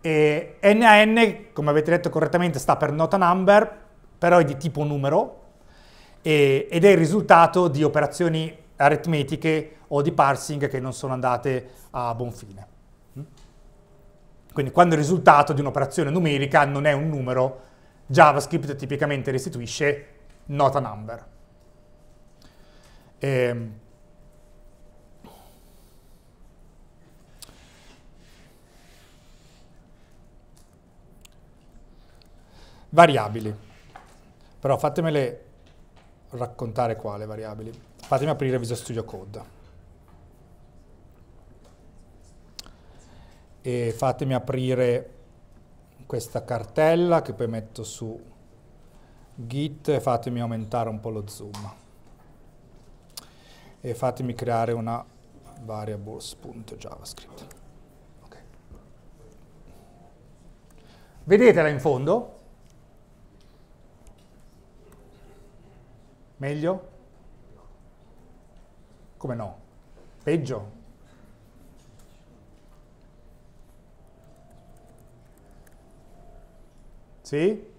E NaN, come avete detto correttamente, sta per not a number, però è di tipo numero ed è il risultato di operazioni aritmetiche o di parsing che non sono andate a buon fine. Quindi quando il risultato di un'operazione numerica non è un numero, JavaScript tipicamente restituisce not a number. Variabili. Però fatemele raccontare qua le variabili. Fatemi aprire Visual Studio Code. E fatemi aprire questa cartella che poi metto su Git e fatemi aumentare un po' lo zoom e fatemi creare una variables.javascript. Okay. Vedetela in fondo? Meglio? Come no? Peggio? Sì?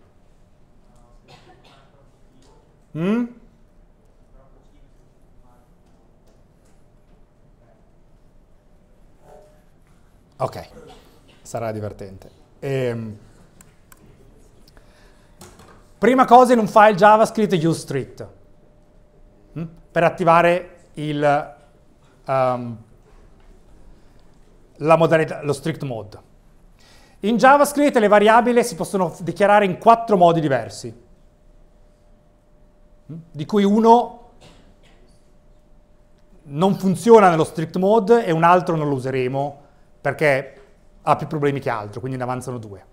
Ok, sarà divertente. Prima cosa in un file JavaScript use strict per attivare la modalità, lo strict mode. In JavaScript le variabili si possono dichiarare in 4 modi diversi, di cui uno non funziona nello strict mode e un altro non lo useremo perché ha più problemi che altro, quindi ne avanzano 2.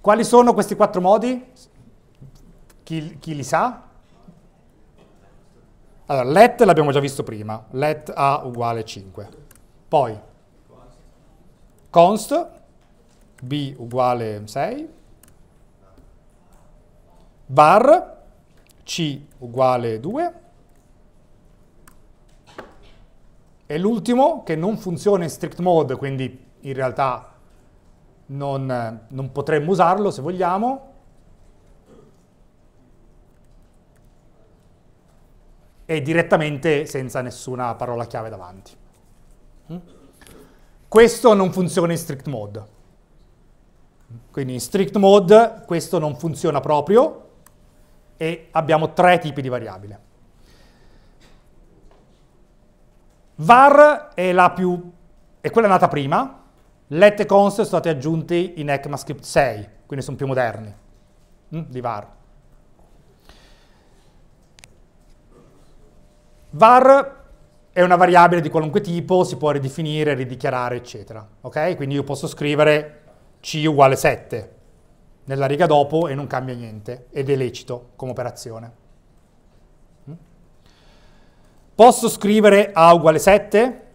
Quali sono questi 4 modi? Chi li sa? Allora, let l'abbiamo già visto prima, let a uguale 5. Poi, const, b uguale 6, var, c uguale 2, e l'ultimo, che non funziona in strict mode, quindi in realtà non potremmo usarlo se vogliamo, e direttamente senza nessuna parola chiave davanti. Questo non funziona in strict mode. Quindi in strict mode questo non funziona proprio e abbiamo 3 tipi di variabile. Var è quella nata prima, let e const sono stati aggiunti in ECMAScript 6, quindi sono più moderni di var. Var è una variabile di qualunque tipo, si può ridefinire, ridichiarare, eccetera. Ok? Quindi io posso scrivere C uguale 7 nella riga dopo e non cambia niente ed è lecito come operazione. Posso scrivere A uguale 7?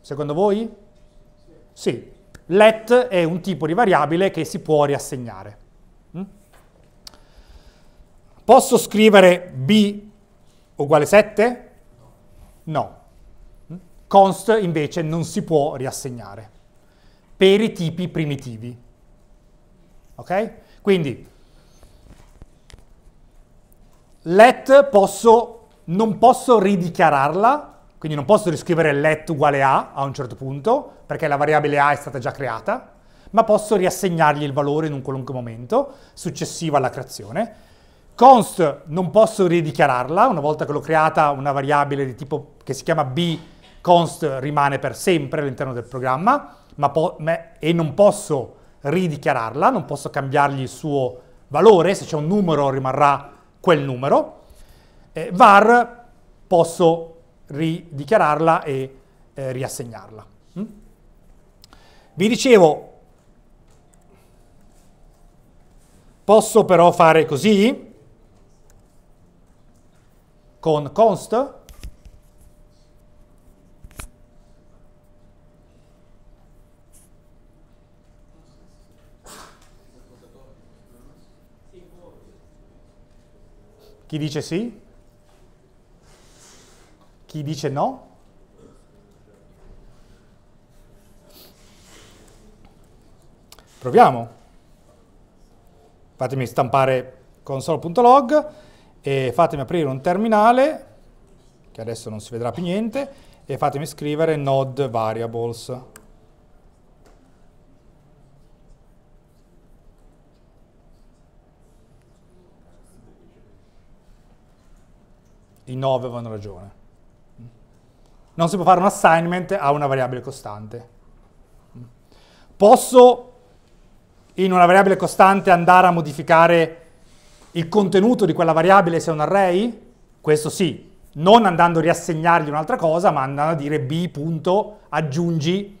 Secondo voi? Sì. Let è un tipo di variabile che si può riassegnare. Posso scrivere B uguale 7? No. Const invece non si può riassegnare per i tipi primitivi. Ok? Quindi let non posso ridichiararla, quindi non posso riscrivere let uguale a un certo punto, perché la variabile a è stata già creata, ma posso riassegnargli il valore in un qualunque momento successivo alla creazione. Const non posso ridichiararla, una volta che l'ho creata una variabile di tipo che si chiama b, const rimane per sempre all'interno del programma e non posso ridichiararla, non posso cambiargli il suo valore, se c'è un numero rimarrà quel numero. Var posso ridichiararla e riassegnarla. Vi dicevo, posso però fare così, con const, chi dice sì? Chi dice no? Proviamo. Fatemi stampare console.log e fatemi aprire un terminale, che adesso non si vedrà più niente, e fatemi scrivere node variables. I 9 avevano ragione. Non si può fare un assignment a una variabile costante. Posso in una variabile costante andare a modificare il contenuto di quella variabile se è un array? Questo sì. Non andando a riassegnargli un'altra cosa, ma andando a dire b.aggiungi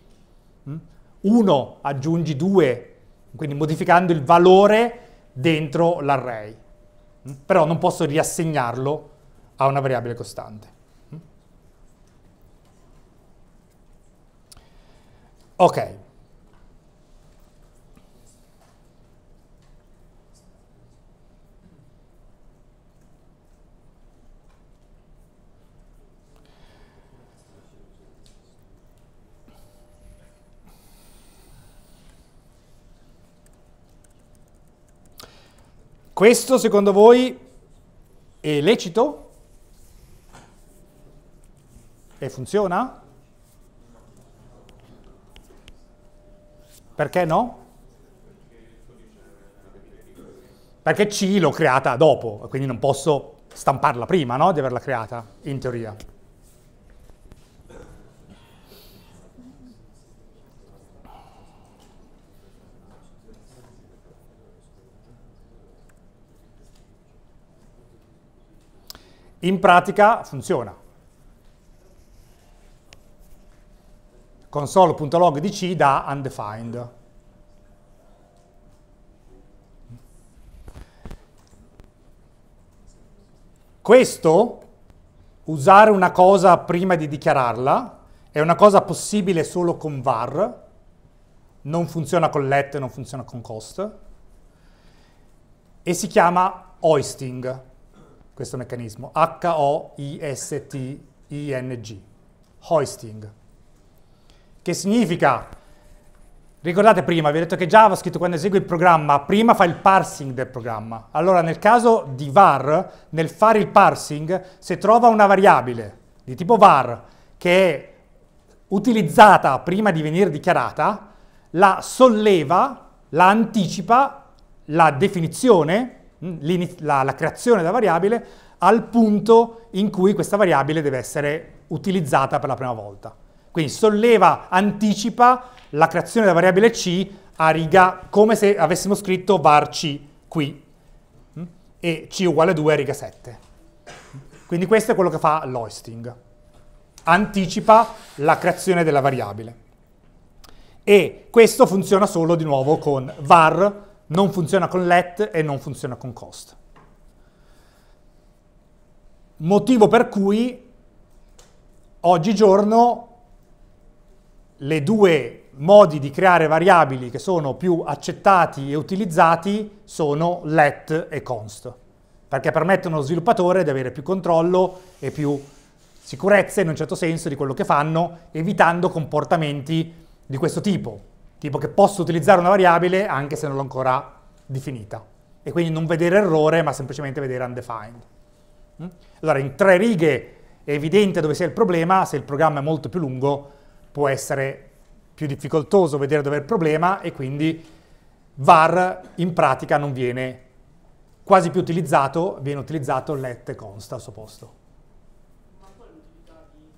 1, aggiungi 2, quindi modificando il valore dentro l'array. Però non posso riassegnarlo a una variabile costante. Ok. Questo secondo voi è lecito? E funziona? Perché no? Perché C l'ho creata dopo, quindi non posso stamparla prima, no? Di averla creata, in teoria. In pratica funziona. Console.log di C da undefined. Questo, usare una cosa prima di dichiararla, è una cosa possibile solo con var, non funziona con let, non funziona con cost, e si chiama hoisting, questo meccanismo, H-O-I-S-T-I-N-G, hoisting. Che significa, ricordate prima, vi ho detto che JavaScript quando esegue il programma, prima fa il parsing del programma. Allora nel caso di var, nel fare il parsing, se trova una variabile di tipo var che è utilizzata prima di venire dichiarata, la solleva, la anticipa, la definizione, la creazione della variabile, al punto in cui questa variabile deve essere utilizzata per la prima volta. Quindi solleva, anticipa la creazione della variabile C a riga, come se avessimo scritto var C qui, e C uguale 2 a riga 7. Quindi questo è quello che fa l'hoisting. Anticipa la creazione della variabile. E questo funziona solo di nuovo con var, non funziona con let e non funziona con cost. Motivo per cui oggigiorno le due modi di creare variabili che sono più accettati e utilizzati sono let e const, perché permettono allo sviluppatore di avere più controllo e più sicurezza in un certo senso di quello che fanno, evitando comportamenti di questo tipo che posso utilizzare una variabile anche se non l'ho ancora definita, e quindi non vedere errore ma semplicemente vedere undefined. Allora in 3 righe è evidente dove sia il problema, se il programma è molto più lungo può essere più difficoltoso vedere dove è il problema, e quindi var in pratica non viene quasi più utilizzato, viene utilizzato let e const al suo posto. Ma poi l'utilità di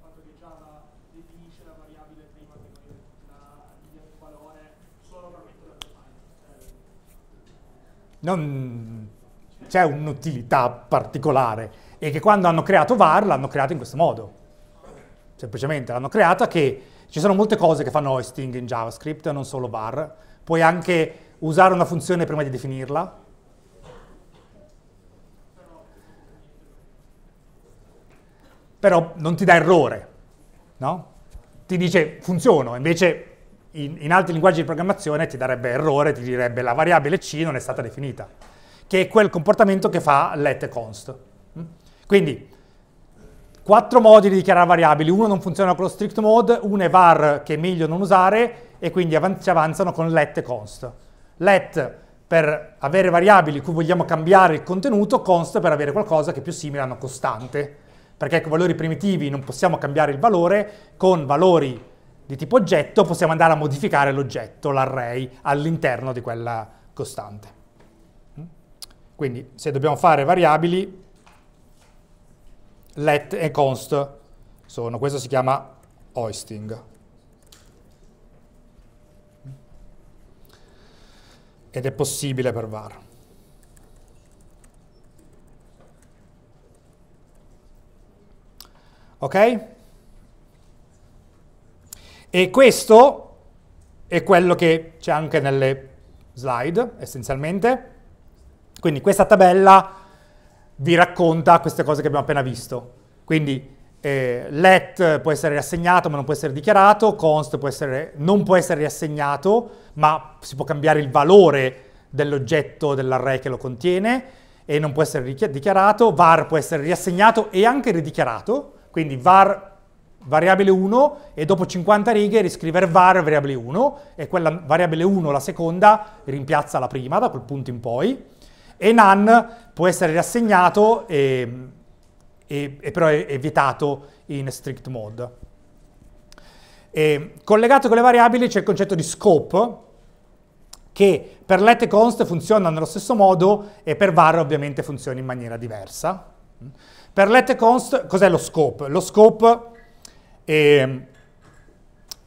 fatto che Java definisce la variabile prima che dia il valore solo per metterla online? Non c'è un'utilità particolare, e che quando hanno creato var l'hanno creato in questo modo. semplicemente l'hanno creata, che ci sono molte cose che fanno hosting in JavaScript, non solo var. Puoi anche usare una funzione prima di definirla. Però non ti dà errore, no? Ti dice funziono, invece in altri linguaggi di programmazione ti darebbe errore, ti direbbe la variabile C non è stata definita, che è quel comportamento che fa let const. Quindi, 4 modi di dichiarare variabili, uno non funziona con lo strict mode, uno è var che è meglio non usare, e quindi ci avanzano con let const. Let per avere variabili in cui vogliamo cambiare il contenuto, const per avere qualcosa che è più simile a una costante, perché con valori primitivi non possiamo cambiare il valore, con valori di tipo oggetto possiamo andare a modificare l'oggetto, l'array, all'interno di quella costante. Quindi se dobbiamo fare variabili, let e const sono, questo si chiama hosting. Ed è possibile per var. Ok? E questo è quello che c'è anche nelle slide, essenzialmente. Quindi questa tabella vi racconta queste cose che abbiamo appena visto. Quindi let può essere riassegnato ma non può essere dichiarato, const non può essere riassegnato ma si può cambiare il valore dell'oggetto dell'array che lo contiene e non può essere dichiarato, var può essere riassegnato e anche ridichiarato, quindi var variabile 1 e dopo 50 righe riscrivere var variabile 1 e quella variabile 1, la seconda, rimpiazza la prima da quel punto in poi. E none può essere riassegnato e però è vietato in strict mode. E collegato con le variabili c'è il concetto di scope, che per let e const funziona nello stesso modo e per var ovviamente funziona in maniera diversa. Per let e const cos'è lo scope? Lo scope è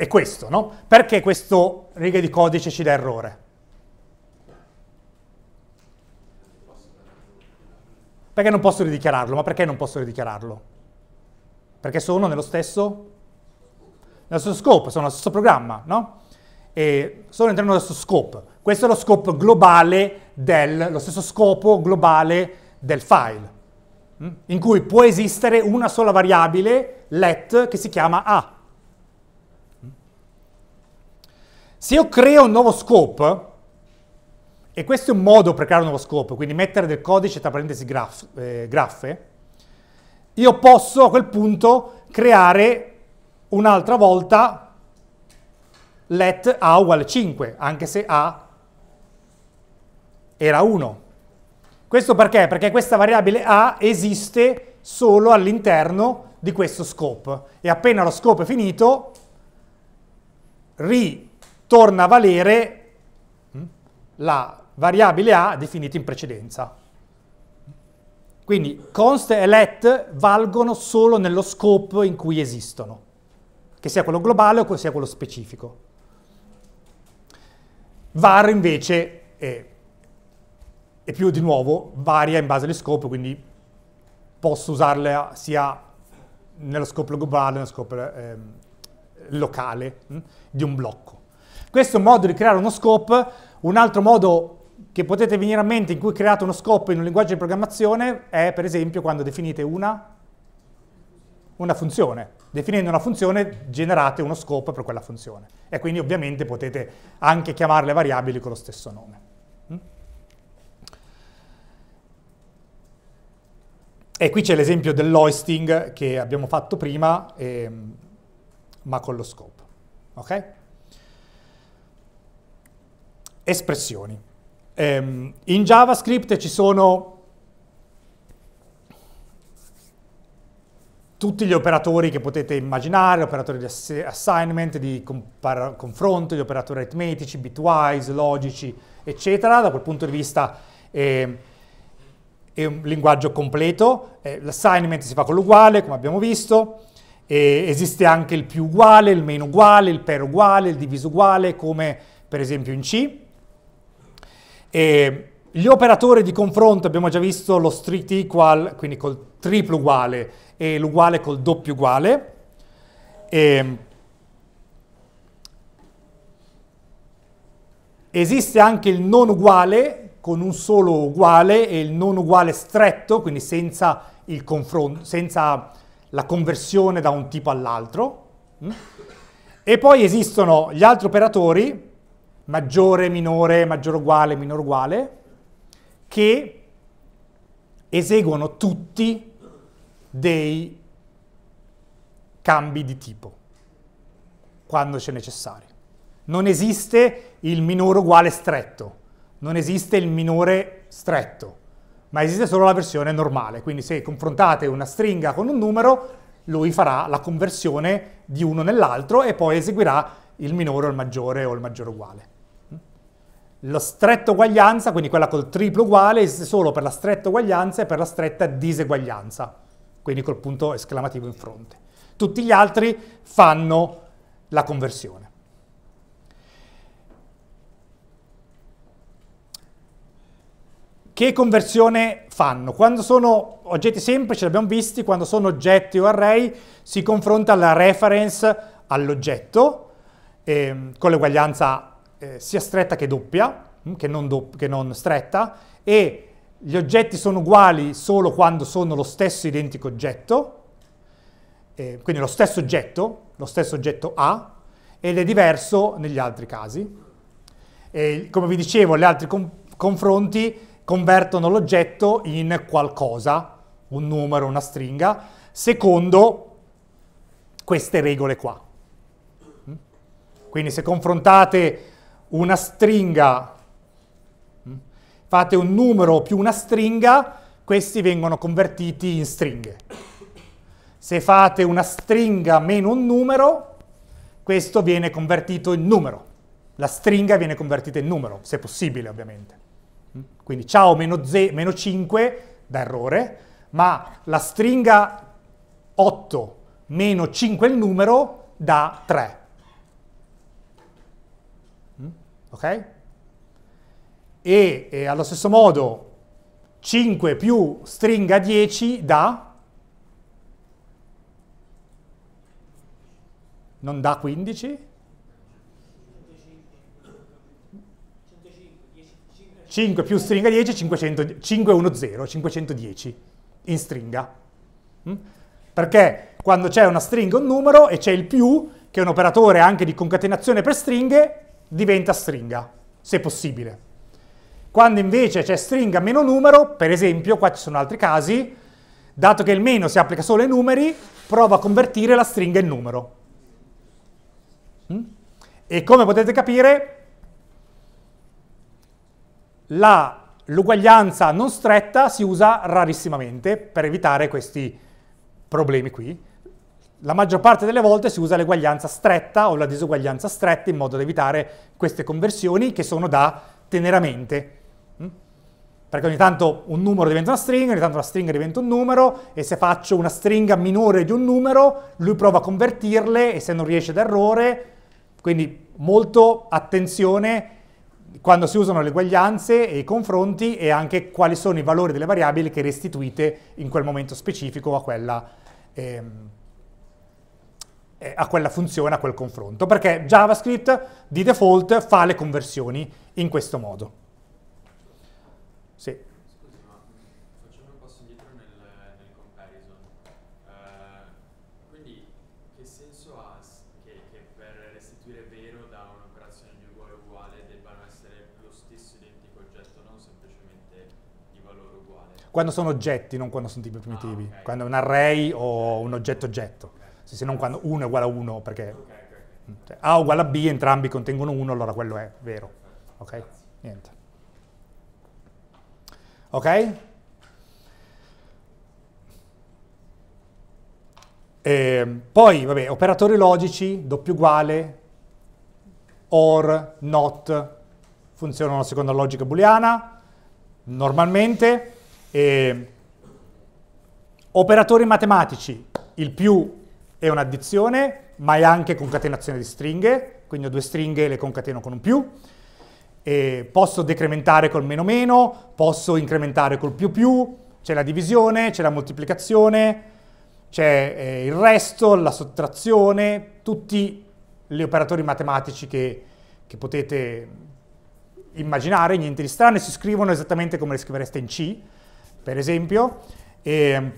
questo, no? Perché questo riga di codice ci dà errore? Perché non posso ridichiararlo? Ma perché non posso ridichiararlo? Perché sono nello stesso scope, sono nello stesso programma, no? E sono all'interno dello stesso scope. Questo è lo scope globale lo stesso scopo globale del file, in cui può esistere una sola variabile, let, che si chiama A. Se io creo un nuovo scope, e questo è un modo per creare un nuovo scope, quindi mettere del codice tra parentesi graffe, io posso a quel punto creare un'altra volta let a uguale 5, anche se a era 1. Questo perché? Perché questa variabile a esiste solo all'interno di questo scope e appena lo scope è finito ritorna a valere la variabile a definita in precedenza. Quindi const e let valgono solo nello scope in cui esistono, che sia quello globale o che sia quello specifico. Var invece è più, di nuovo, varia in base agli scope, quindi posso usarle sia nello scope globale, nello scope locale di un blocco. Questo è un modo di creare uno scope. Un altro modo che potete venire a mente in cui create uno scope in un linguaggio di programmazione è, per esempio, quando definite una funzione. Definendo una funzione generate uno scope per quella funzione. E quindi, ovviamente, potete anche chiamare le variabili con lo stesso nome. E qui c'è l'esempio dell'hosting che abbiamo fatto prima, ma con lo scope. Ok? Espressioni. In JavaScript ci sono tutti gli operatori che potete immaginare, operatori di assignment, di confronto, gli operatori aritmetici, bitwise, logici, eccetera. Da quel punto di vista è un linguaggio completo. L'assignment si fa con l'uguale, come abbiamo visto. Esiste anche il più uguale, il meno uguale, il per uguale, il diviso uguale, come per esempio in C. E gli operatori di confronto abbiamo già visto lo strict equal, quindi col triplo uguale, e l'uguale col doppio uguale. Esiste anche il non uguale con un solo uguale e il non uguale stretto, quindi senza il confronto, senza la conversione da un tipo all'altro. E poi esistono gli altri operatori, maggiore uguale, minore uguale, che eseguono tutti dei cambi di tipo quando c'è necessario. Non esiste il minore uguale stretto, non esiste il minore stretto, ma esiste solo la versione normale. Quindi se confrontate una stringa con un numero, lui farà la conversione di uno nell'altro e poi eseguirà il minore o il maggiore uguale. La stretta uguaglianza, quindi quella col triplo uguale, esiste solo per la stretta uguaglianza e per la stretta diseguaglianza, quindi col punto esclamativo in fronte. Tutti gli altri fanno la conversione. Che conversione fanno? Quando sono oggetti semplici, l'abbiamo visti, quando sono oggetti o array si confronta la reference all'oggetto con l'uguaglianza sia stretta che doppia, che non stretta, e gli oggetti sono uguali solo quando sono lo stesso identico oggetto, quindi lo stesso oggetto A, ed è diverso negli altri casi. E, come vi dicevo, gli altri confronti convertono l'oggetto in qualcosa, un numero, una stringa, secondo queste regole qua. Quindi se confrontate una stringa, fate un numero più una stringa, questi vengono convertiti in stringhe. Se fate una stringa meno un numero, questo viene convertito in numero. La stringa viene convertita in numero, se possibile ovviamente. Quindi ciao meno 5 da errore, ma la stringa 8 meno 5 il numero da 3. Ok? E allo stesso modo 5 più stringa 10 da... non da 15? 5 più stringa 10, 510, 510 in stringa. Perché quando c'è una stringa un numero e c'è il più, che è un operatore anche di concatenazione per stringhe, diventa stringa, se possibile. Quando invece c'è stringa meno numero, per esempio, qua ci sono altri casi, dato che il meno si applica solo ai numeri, prova a convertire la stringa in numero. E come potete capire, l'uguaglianza non stretta si usa rarissimamente per evitare questi problemi qui. La maggior parte delle volte si usa l'uguaglianza stretta o la disuguaglianza stretta in modo da evitare queste conversioni che sono da tenere a mente. Perché ogni tanto un numero diventa una stringa, ogni tanto una stringa diventa un numero, e se faccio una stringa minore di un numero, lui prova a convertirle e se non riesce ad errore, quindi molto attenzione quando si usano le uguaglianze e i confronti e anche quali sono i valori delle variabili che restituite in quel momento specifico a quella funzione, a quel confronto. Perché JavaScript di default fa le conversioni in questo modo. Sì. Scusi, ma facciamo un passo indietro nel comparison. Quindi che senso ha che per restituire vero da un'operazione di uguale a uguale debbano essere lo stesso identico oggetto, non semplicemente di valore uguale? Quando sono oggetti, non quando sono tipi primitivi. Okay. Quando è un array o un oggetto-oggetto. Okay. Sì, se non quando 1 è uguale a 1, perché okay. Cioè, A uguale a B, entrambi contengono 1, allora quello è vero. Ok? Grazie. Niente. Ok? Poi, vabbè, operatori logici, doppio uguale, or, not, funzionano secondo la logica booleana, normalmente. Operatori matematici, il più è un'addizione, ma è anche concatenazione di stringhe, quindi ho due stringhe e le concateno con un più. E posso decrementare col meno meno, posso incrementare col più più, c'è la divisione, c'è la moltiplicazione, c'è il resto, la sottrazione, tutti gli operatori matematici che potete immaginare, niente di strano, e si scrivono esattamente come le scrivereste in C, per esempio, e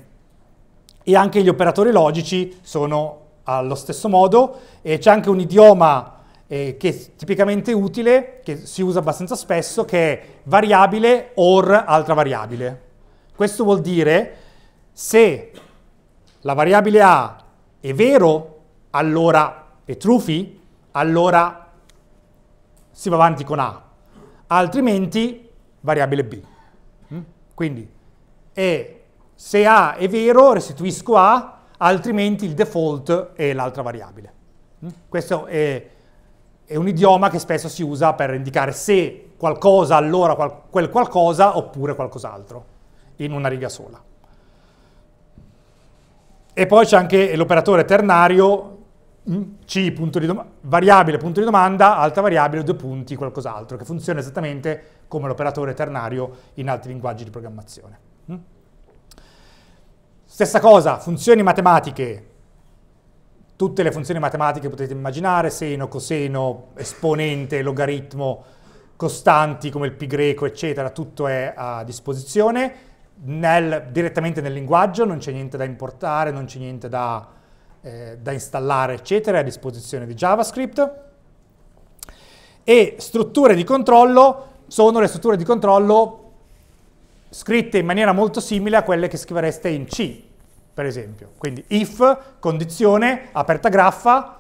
anche gli operatori logici sono allo stesso modo, e c'è anche un idioma che è tipicamente utile, che si usa abbastanza spesso, che è variabile or altra variabile. Questo vuol dire se la variabile A è vero, allora è true, allora si va avanti con A, altrimenti variabile B. Quindi se A è vero restituisco A, altrimenti il default è l'altra variabile. Questo è un idioma che spesso si usa per indicare se qualcosa, allora quel qualcosa, oppure qualcos'altro, in una riga sola. E poi c'è anche l'operatore ternario, C, variabile, punto di domanda, altra variabile, due punti, qualcos'altro, che funziona esattamente come l'operatore ternario in altri linguaggi di programmazione. Stessa cosa, funzioni matematiche. Tutte le funzioni matematiche potete immaginare, seno, coseno, esponente, logaritmo, costanti come il pi greco, eccetera, tutto è a disposizione, direttamente nel linguaggio, non c'è niente da importare, non c'è niente da installare, eccetera, è a disposizione di JavaScript. E strutture di controllo sono le strutture di controllo scritte in maniera molto simile a quelle che scrivereste in C, per esempio. Quindi if, condizione, aperta graffa,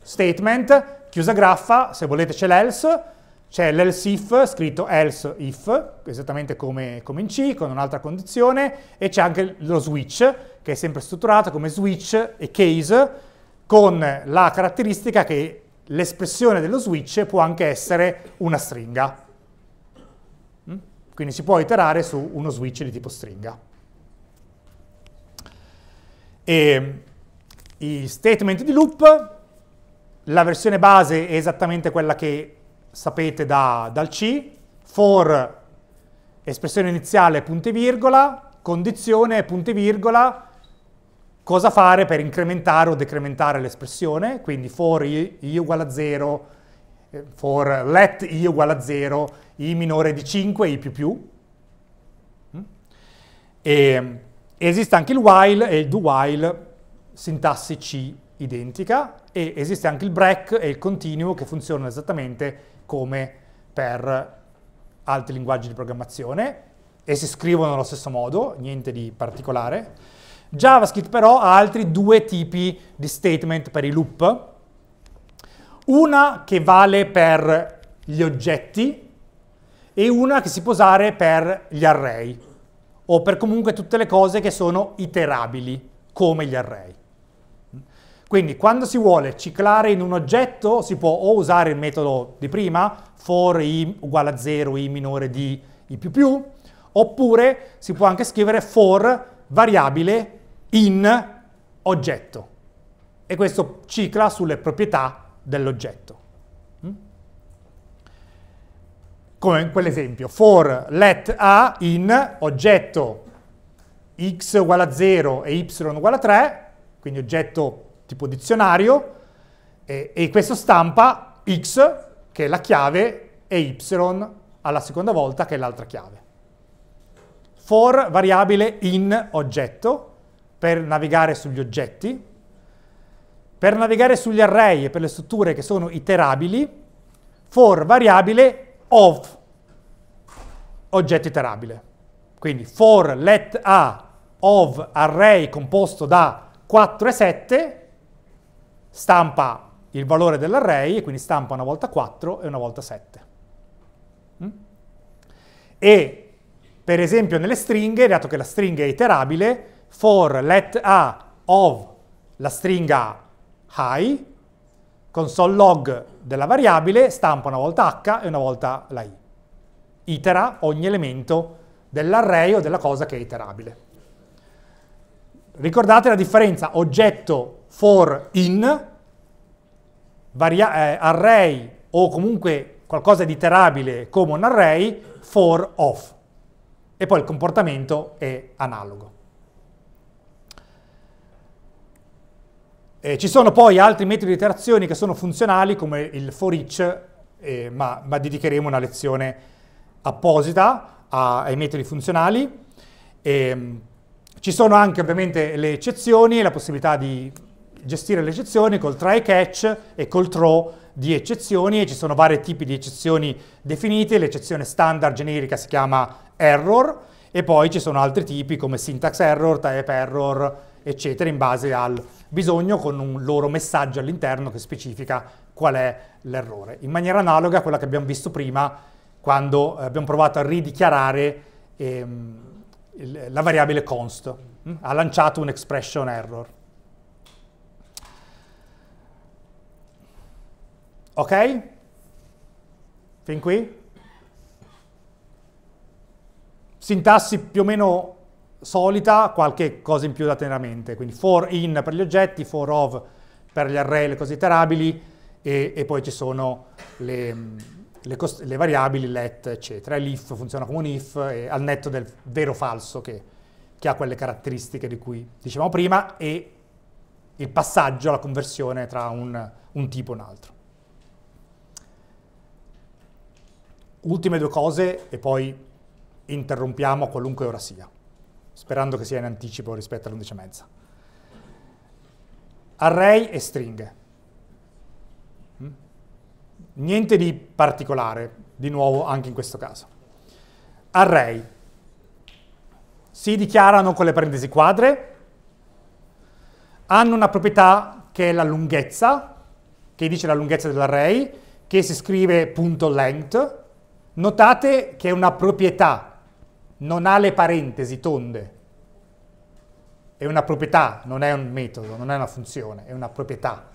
statement, chiusa graffa, se volete c'è l'else if, scritto else if, esattamente come in C, con un'altra condizione, e c'è anche lo switch, che è sempre strutturato come switch e case, con la caratteristica che l'espressione dello switch può anche essere una stringa. Quindi si può iterare su uno switch di tipo stringa. E i statement di loop, la versione base è esattamente quella che sapete dal C, for, espressione iniziale, punto e virgola, condizione, punto e virgola, cosa fare per incrementare o decrementare l'espressione, quindi for i uguale a 0, for let i uguale a 0, i minore di 5, i più più. Esiste anche il while e il do while, sintassi C identica, e esiste anche il break e il continuo che funzionano esattamente come per altri linguaggi di programmazione e si scrivono allo stesso modo, niente di particolare. JavaScript però ha altri due tipi di statement per i loop. Una che vale per gli oggetti e una che si può usare per gli array, o per comunque tutte le cose che sono iterabili, come gli array. Quindi quando si vuole ciclare in un oggetto si può o usare il metodo di prima, for i uguale a 0, i minore di i più più, oppure si può anche scrivere for variabile in oggetto. E questo cicla sulle proprietà dell'oggetto. Come in quell'esempio, for let a in oggetto x uguale a 0 e y uguale a 3, quindi oggetto tipo dizionario, e questo stampa x, che è la chiave, e y alla seconda volta, che è l'altra chiave. For variabile in oggetto, per navigare sugli oggetti. Per navigare sugli array e per le strutture che sono iterabili, for variabile of oggetto iterabile, quindi for let a of array composto da 4 e 7 stampa il valore dell'array e quindi stampa una volta 4 e una volta 7. E per esempio nelle stringhe, dato che la stringa è iterabile, for let a of la stringa high, console log della variabile, stampa una volta h e una volta la i. Itera ogni elemento dell'array o della cosa che è iterabile. Ricordate la differenza oggetto for in, array o comunque qualcosa di iterabile come un array, for of. E poi il comportamento è analogo. Ci sono poi altri metodi di iterazioni che sono funzionali, come il for each, ma dedicheremo una lezione apposita ai metodi funzionali. Ci sono anche ovviamente le eccezioni e la possibilità di gestire le eccezioni col try e catch e col throw di eccezioni, e ci sono vari tipi di eccezioni definite. L'eccezione standard generica si chiama error, e poi ci sono altri tipi come syntax error, type error, eccetera, in base al bisogno, con un loro messaggio all'interno che specifica qual è l'errore. In maniera analoga a quella che abbiamo visto prima, quando abbiamo provato a ridichiarare la variabile const. Ha lanciato un expression error. Ok? Fin qui? Sintassi più o meno solita, qualche cosa in più da tenere a mente, quindi for in per gli oggetti, for of per gli array, le cose iterabili, e poi ci sono le variabili let, eccetera. L'if funziona come un if, al netto del vero falso che ha quelle caratteristiche di cui dicevamo prima, e il passaggio alla conversione tra un tipo e un altro. Ultime due cose e poi interrompiamo a qualunque ora sia, sperando che sia in anticipo rispetto alle 11:30. Array e stringhe. Niente di particolare, di nuovo anche in questo caso. Array. Si dichiarano con le parentesi quadre, hanno una proprietà che è la lunghezza, che dice la lunghezza dell'array, che si scrive punto length. Notate che è una proprietà, non ha le parentesi tonde. È una proprietà, non è un metodo, non è una funzione, è una proprietà.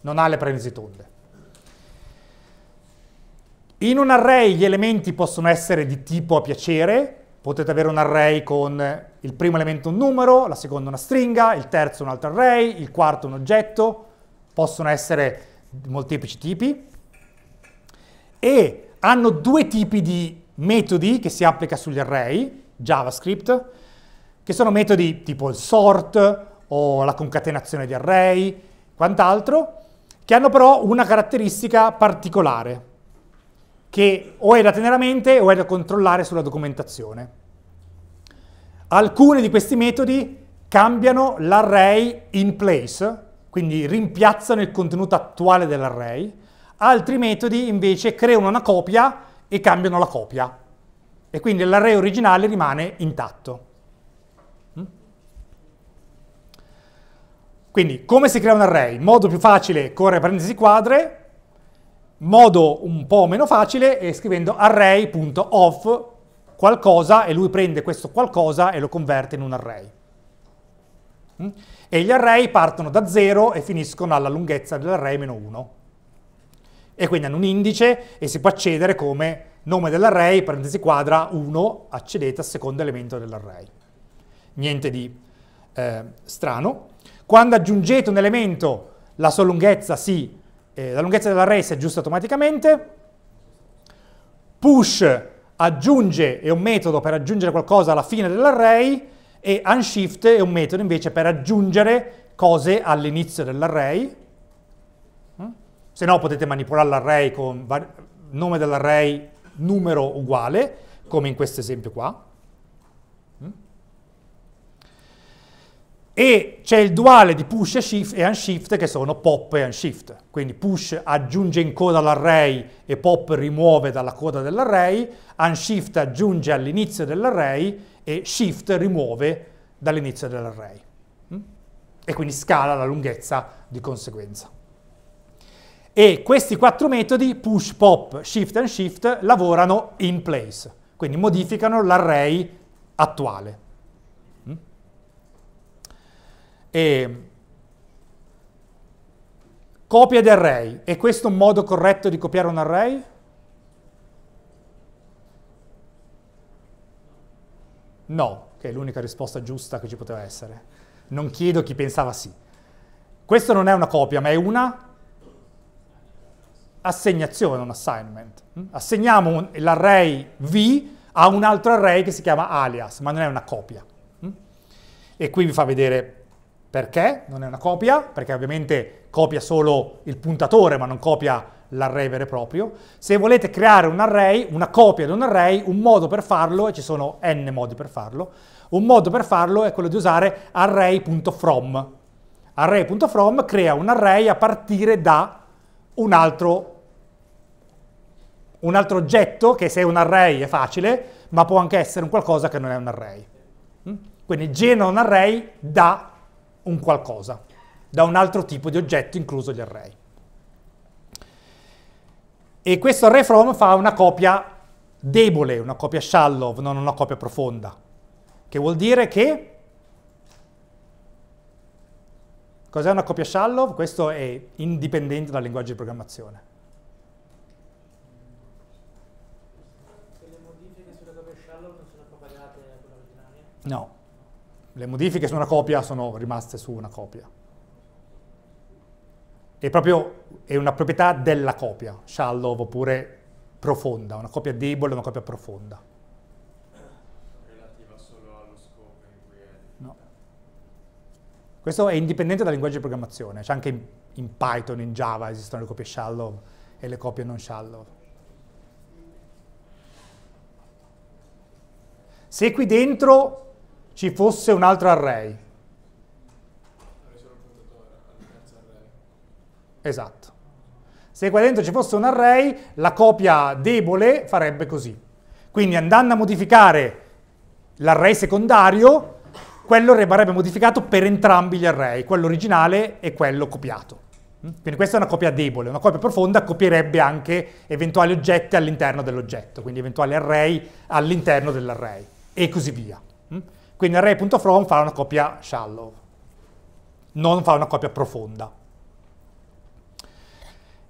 Non ha le parentesi tonde. In un array gli elementi possono essere di tipo a piacere. Potete avere un array con il primo elemento un numero, la seconda una stringa, il terzo un altro array, il quarto un oggetto. Possono essere di molteplici tipi. E hanno due tipi di metodi che si applica sugli array, JavaScript, che sono metodi tipo il sort o la concatenazione di array, quant'altro, che hanno però una caratteristica particolare, che o è da tenere a mente o è da controllare sulla documentazione. Alcuni di questi metodi cambiano l'array in place, quindi rimpiazzano il contenuto attuale dell'array, altri metodi invece creano una copia e cambiano la copia, e quindi l'array originale rimane intatto. Quindi, come si crea un array? Modo più facile, corre parentesi quadre; modo un po' meno facile è scrivendo array.of qualcosa, e lui prende questo qualcosa e lo converte in un array. E gli array partono da 0 e finiscono alla lunghezza dell'array meno 1. E quindi hanno un indice e si può accedere come nome dell'array, parentesi quadra, 1, accedete al secondo elemento dell'array. Niente di strano. Quando aggiungete un elemento, la sua lunghezza la lunghezza dell'array si aggiusta automaticamente. Push aggiunge, è un metodo per aggiungere qualcosa alla fine dell'array, e unshift è un metodo invece per aggiungere cose all'inizio dell'array. Se no potete manipolare l'array con nome dell'array numero uguale, come in questo esempio qua. E c'è il duale di push e unshift, che sono pop e unshift. Quindi push aggiunge in coda all'array e pop rimuove dalla coda dell'array, unshift aggiunge all'inizio dell'array e shift rimuove dall'inizio dell'array. E quindi scala la lunghezza di conseguenza. E questi quattro metodi, push, pop, shift e unshift, lavorano in place, quindi modificano l'array attuale. Copia di array. È questo un modo corretto di copiare un array? No, che è l'unica risposta giusta che ci poteva essere. Non chiedo chi pensava sì. Questo non è una copia, ma è una assegnazione, un assignment. Assegniamo l'array V a un altro array che si chiama alias, ma non è una copia. E qui vi fa vedere Perché? Non è una copia, perché ovviamente copia solo il puntatore, ma non copia l'array vero e proprio. Se volete creare un array, una copia di un array, un modo per farlo, e ci sono n modi per farlo, un modo per farlo è quello di usare array.from. Array.from crea un array a partire da un altro oggetto, che se è un array è facile, ma può anche essere un qualcosa che non è un array. Quindi genera un array da un qualcosa, da un altro tipo di oggetto, incluso gli array. E questo array from fa una copia debole, una copia shallow, non una copia profonda, che vuol dire che... Cos'è una copia shallow? Questo è indipendente dal linguaggio di programmazione. Le modifiche sulla copia shallow non sono propagate a quella originaria? No. Le modifiche su una copia sono rimaste su una copia. È proprio una proprietà della copia, shallow oppure profonda, una copia debole, una copia profonda. Relativa solo allo scopo in cui è... No. Questo è indipendente dal linguaggio di programmazione, c'è anche in Python, in Java esistono le copie shallow e le copie non shallow. Se qui dentro ci fosse un altro array. Esatto. Se qua dentro ci fosse un array, la copia debole farebbe così. Quindi andando a modificare l'array secondario, quello verrebbe modificato per entrambi gli array, quello originale e quello copiato. Quindi questa è una copia debole, una copia profonda copierebbe anche eventuali oggetti all'interno dell'oggetto, quindi eventuali array all'interno dell'array, e così via. Quindi array.from fa una copia shallow, non fa una copia profonda.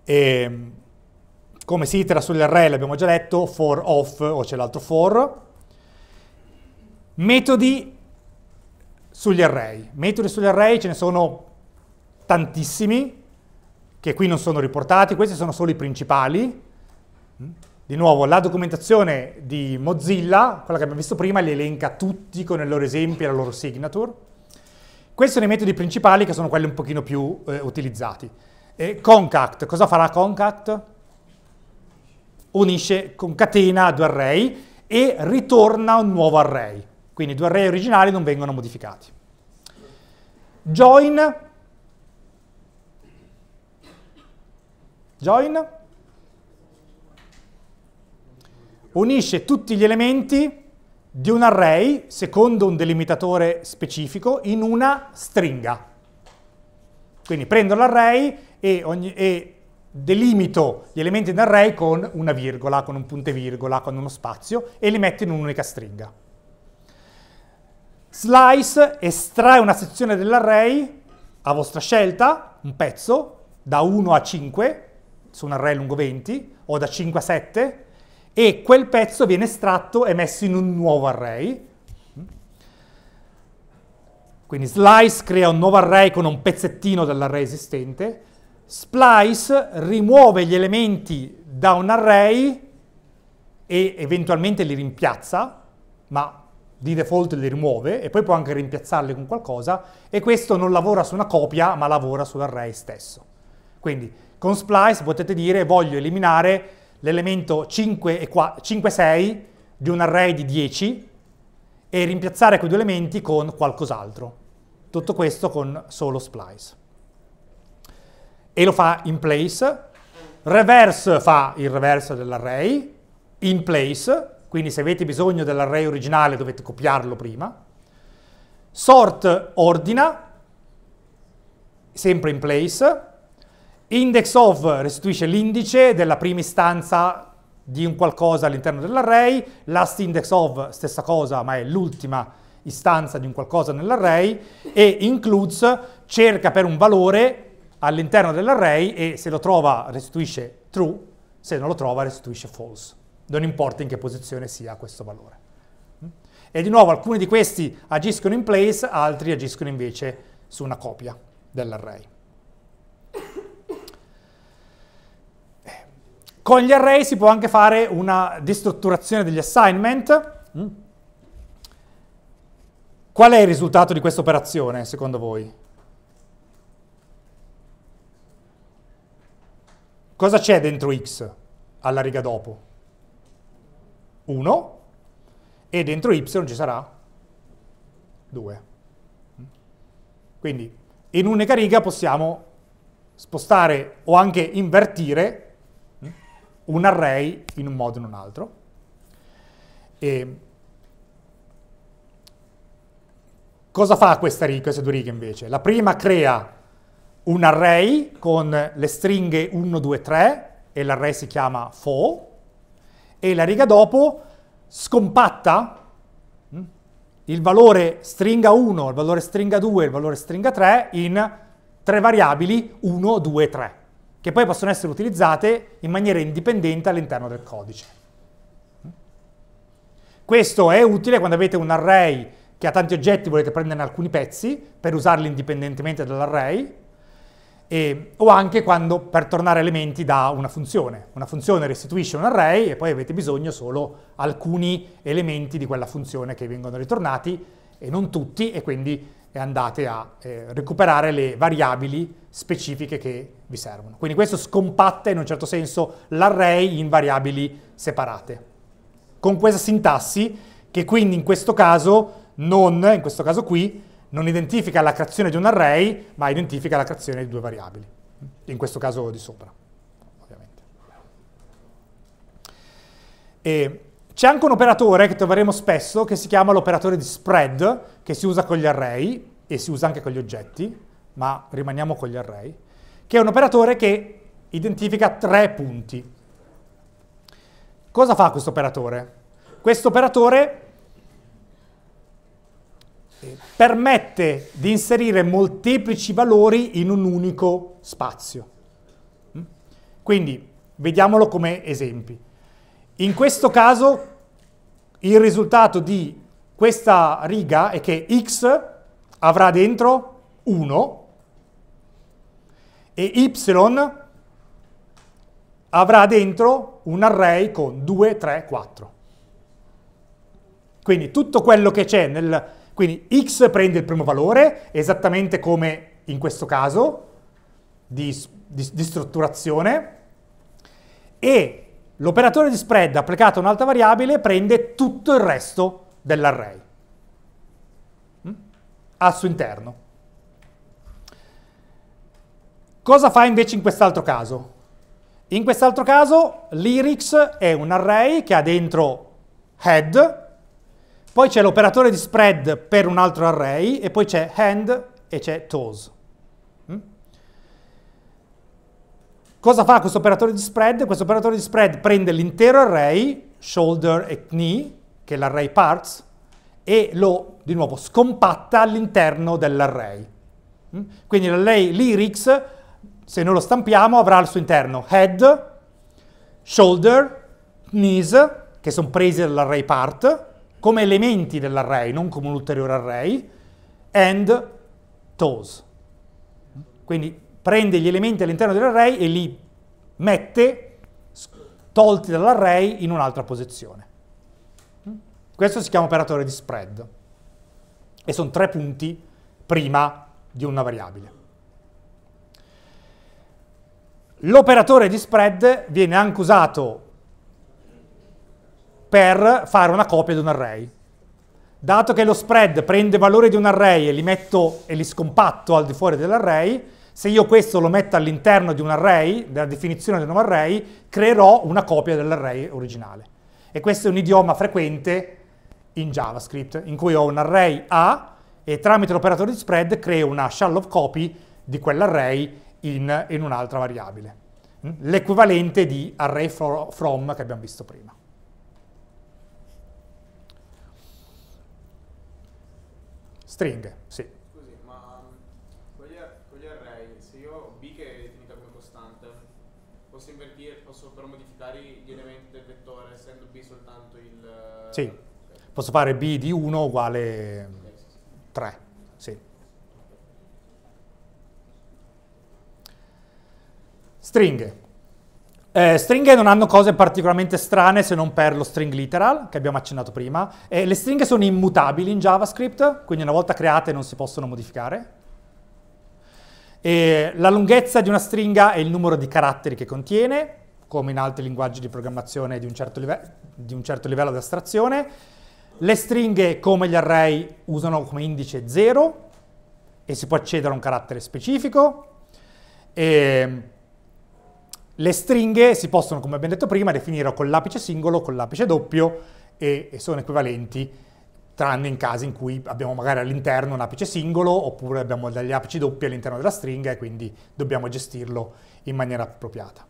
E come si itera sugli array l'abbiamo già detto, for, off, o c'è l'altro for. Metodi sugli array. Metodi sugli array ce ne sono tantissimi, che qui non sono riportati, questi sono solo i principali. Di nuovo, la documentazione di Mozilla, quella che abbiamo visto prima, li elenca tutti con i loro esempi e la loro signature. Questi sono i metodi principali, che sono quelli un pochino più utilizzati. Concat, cosa farà concat? Unisce, concatena due array e ritorna un nuovo array. Quindi i due array originali non vengono modificati. Join. Unisce tutti gli elementi di un array, secondo un delimitatore specifico, in una stringa. Quindi prendo l'array e delimito gli elementi di un array con una virgola, con un punto e virgola, con uno spazio, e li metto in un'unica stringa. Slice estrae una sezione dell'array, a vostra scelta, un pezzo, da 1 a 5, su un array lungo 20, o da 5 a 7, e quel pezzo viene estratto e messo in un nuovo array. Quindi slice crea un nuovo array con un pezzettino dell'array esistente, splice rimuove gli elementi da un array e eventualmente li rimpiazza, ma di default li rimuove, e poi può anche rimpiazzarli con qualcosa, e questo non lavora su una copia, ma lavora sull'array stesso. Quindi con splice potete dire voglio eliminare l'elemento 5 e 6 di un array di 10 e rimpiazzare quei due elementi con qualcos'altro. Tutto questo con solo splice. E lo fa in place. Reverse fa il reverso dell'array, in place, quindi se avete bisogno dell'array originale dovete copiarlo prima. Sort ordina, sempre in place. Index of restituisce l'indice della prima istanza di un qualcosa all'interno dell'array, last index of stessa cosa, ma è l'ultima istanza di un qualcosa nell'array, e includes cerca per un valore all'interno dell'array e se lo trova restituisce true, se non lo trova restituisce false. Non importa in che posizione sia questo valore. E di nuovo alcuni di questi agiscono in place, altri agiscono invece su una copia dell'array. Con gli array si può anche fare una destrutturazione degli assignment. Qual è il risultato di questa operazione, secondo voi? Cosa c'è dentro x alla riga dopo? 1, e dentro y ci sarà 2. Quindi in un'unica riga possiamo spostare o anche invertire un array in un modo o in un altro. E cosa fa questa riga, queste due righe invece? La prima crea un array con le stringhe 1, 2, 3 e l'array si chiama foo, e la riga dopo scompatta il valore stringa 1, il valore stringa 2, il valore stringa 3 in tre variabili 1, 2, 3, che poi possono essere utilizzate in maniera indipendente all'interno del codice. Questo è utile quando avete un array che ha tanti oggetti, volete prenderne alcuni pezzi per usarli indipendentemente dall'array, o anche quando per tornare elementi da una funzione. Una funzione restituisce un array e poi avete bisogno solo alcuni elementi di quella funzione che vengono ritornati e non tutti, e quindi andate a recuperare le variabili specifiche che vi servono. Quindi questo scompatta in un certo senso l'array in variabili separate. Con questa sintassi, che quindi in questo caso non identifica la creazione di un array, ma identifica la creazione di due variabili, in questo caso di sopra, ovviamente. C'è anche un operatore che troveremo spesso, che si chiama l'operatore di spread, che si usa con gli array, e si usa anche con gli oggetti, ma rimaniamo con gli array, che è un operatore che identifica tre punti. Cosa fa questo operatore? Questo operatore permette di inserire molteplici valori in un unico spazio. Quindi vediamolo come esempi. In questo caso il risultato di questa riga è che x avrà dentro 1 e y avrà dentro un array con 2, 3, 4. Quindi tutto quello che c'è nel... Quindi x prende il primo valore, esattamente come in questo caso, di strutturazione, e l'operatore di spread applicato a un'altra variabile prende tutto il resto dell'array al suo interno. Cosa fa invece in quest'altro caso? In quest'altro caso lyrics è un array che ha dentro head, poi c'è l'operatore di spread per un altro array, e poi c'è hand e c'è toes. Cosa fa questo operatore di spread? Questo operatore di spread prende l'intero array, shoulder e knee, che è l'array parts, e lo, di nuovo, scompatta all'interno dell'array. Quindi l'array lyrics, se noi lo stampiamo, avrà al suo interno head, shoulder, knees, che sono presi dall'array part, come elementi dell'array, non come un ulteriore array, and toes. Quindi prende gli elementi all'interno dell'array e li mette, tolti dall'array, in un'altra posizione. Questo si chiama operatore di spread. E sono tre punti prima di una variabile. L'operatore di spread viene anche usato per fare una copia di un array. Dato che lo spread prende valori di un array e li metto e li scompatto al di fuori dell'array, se io questo lo metto all'interno di un array, della definizione di un nuovo array, creerò una copia dell'array originale. E questo è un idioma frequente in JavaScript, in cui ho un array A e tramite l'operatore di spread creo una shallow copy di quell'array in un'altra variabile. L'equivalente di array from che abbiamo visto prima. Stringhe, sì. Scusi, ma con gli array, se io ho b che è definita come costante, posso invertire, posso però modificare gli elementi del vettore essendo b soltanto il... Sì, okay. Posso fare b di 1 uguale 3, sì. Stringhe. Stringhe non hanno cose particolarmente strane se non per lo string literal che abbiamo accennato prima. Le stringhe sono immutabili in JavaScript, quindi una volta create non si possono modificare. La lunghezza di una stringa è il numero di caratteri che contiene, come in altri linguaggi di programmazione di un certo livello di astrazione. Le stringhe, come gli array, usano come indice 0 e si può accedere a un carattere specifico. Le stringhe si possono, come abbiamo detto prima, definire con l'apice singolo, con l'apice doppio e sono equivalenti, tranne in casi in cui abbiamo magari all'interno un apice singolo oppure abbiamo degli apici doppi all'interno della stringa e quindi dobbiamo gestirlo in maniera appropriata.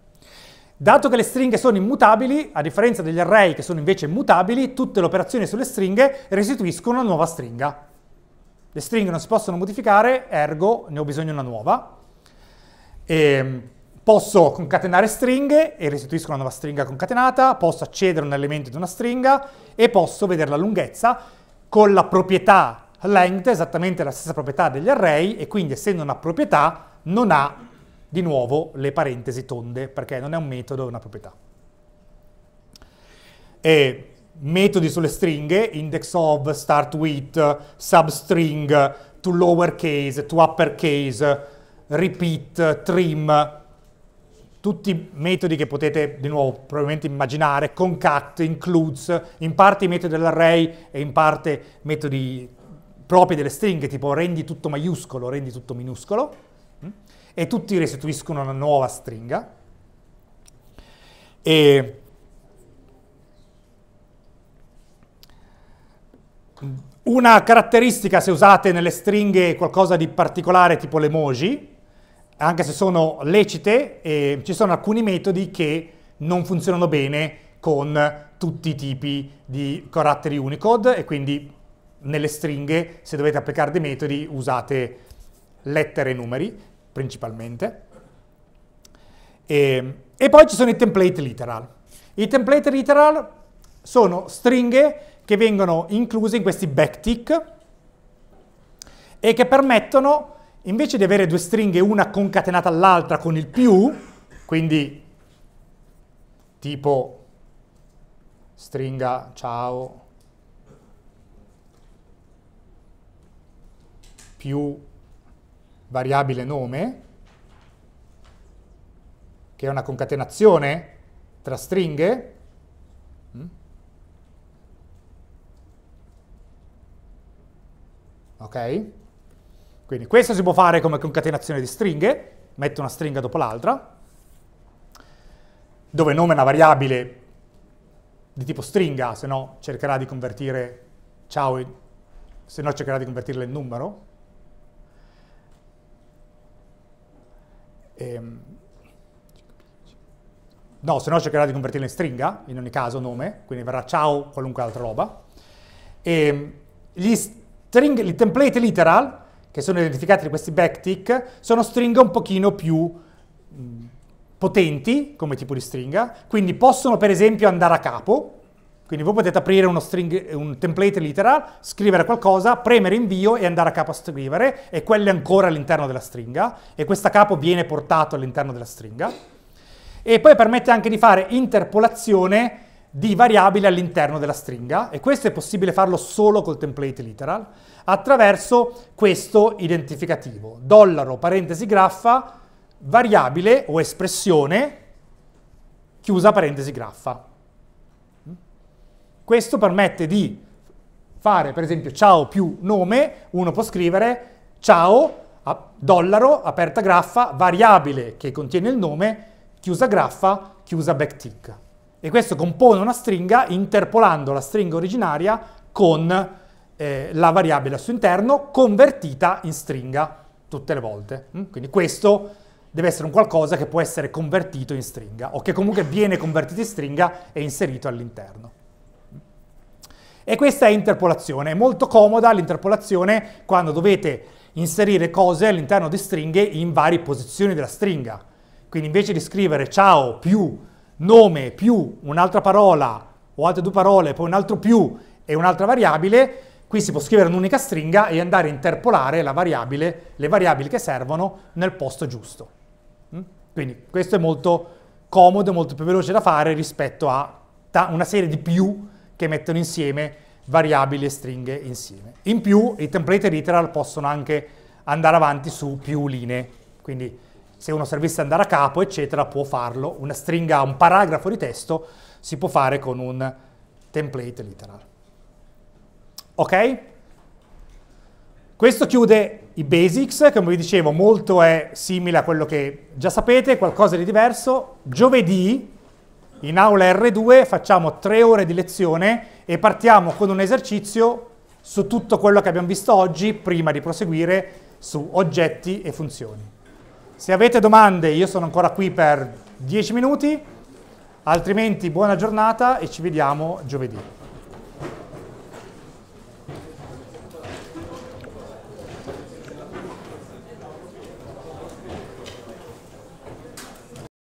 Dato che le stringhe sono immutabili, a differenza degli array che sono invece mutabili, tutte le operazioni sulle stringhe restituiscono una nuova stringa. Le stringhe non si possono modificare, ergo ne ho bisogno una nuova. Posso concatenare stringhe e restituisco una nuova stringa concatenata, posso accedere a un elemento di una stringa e posso vedere la lunghezza con la proprietà length, esattamente la stessa proprietà degli array, e quindi essendo una proprietà non ha di nuovo le parentesi tonde, perché non è un metodo, è una proprietà. E metodi sulle stringhe, index of, start with, substring, to lowercase, to uppercase, repeat, trim, tutti metodi che potete, di nuovo, probabilmente immaginare, concat, includes, in parte i metodi dell'array e in parte metodi propri delle stringhe, tipo rendi tutto maiuscolo, rendi tutto minuscolo, e tutti restituiscono una nuova stringa. E una caratteristica, se usate nelle stringhe qualcosa di particolare, tipo le emoji, anche se sono lecite, ci sono alcuni metodi che non funzionano bene con tutti i tipi di caratteri Unicode, e quindi nelle stringhe, se dovete applicare dei metodi, usate lettere e numeri, principalmente. E poi ci sono i template literal. I template literal sono stringhe che vengono incluse in questi backtick e che permettono, invece di avere due stringhe, una concatenata all'altra con il più, quindi tipo stringa ciao più variabile nome, che è una concatenazione tra stringhe, ok? Quindi questo si può fare come concatenazione di stringhe, metto una stringa dopo l'altra, dove nome è una variabile di tipo stringa, se no cercherà di convertire ciao, se no cercherà di convertirla in numero. No, se no cercherà di convertirla in stringa, in ogni caso nome, quindi verrà ciao qualunque altra roba. Gli template literal, che sono identificati da questi backtick, sono stringhe un pochino più potenti come tipo di stringa, quindi possono per esempio andare a capo, quindi voi potete aprire un template literal, scrivere qualcosa, premere invio e andare a capo a scrivere, e quello è ancora all'interno della stringa, e questo capo viene portato all'interno della stringa, e poi permette anche di fare interpolazione di variabili all'interno della stringa, e questo è possibile farlo solo col template literal, attraverso questo identificativo, dollaro, parentesi graffa, variabile o espressione, chiusa parentesi graffa. Questo permette di fare, per esempio, ciao più nome, uno può scrivere ciao, dollaro, aperta graffa, variabile che contiene il nome, chiusa graffa, chiusa backtick. E questo compone una stringa interpolando la stringa originaria con la variabile al suo interno convertita in stringa tutte le volte. Quindi questo deve essere un qualcosa che può essere convertito in stringa o che comunque viene convertito in stringa e inserito all'interno. E questa è interpolazione. È molto comoda l'interpolazione quando dovete inserire cose all'interno di stringhe in varie posizioni della stringa. Quindi invece di scrivere ciao più nome più un'altra parola o altre due parole, poi un altro più e un'altra variabile, qui si può scrivere un'unica stringa e andare a interpolare la variabile, le variabili che servono nel posto giusto. Quindi questo è molto comodo, molto più veloce da fare rispetto a una serie di più che mettono insieme variabili e stringhe insieme. In più i template literal possono anche andare avanti su più linee, Quindi se uno servisse andare a capo, eccetera, può farlo. Una stringa, un paragrafo di testo si può fare con un template literal. Ok? Questo chiude i basics, come vi dicevo, molto è simile a quello che già sapete, qualcosa di diverso. Giovedì, in aula R2, facciamo 3 ore di lezione e partiamo con un esercizio su tutto quello che abbiamo visto oggi, prima di proseguire su oggetti e funzioni. Se avete domande, io sono ancora qui per 10 minuti, altrimenti buona giornata e ci vediamo giovedì.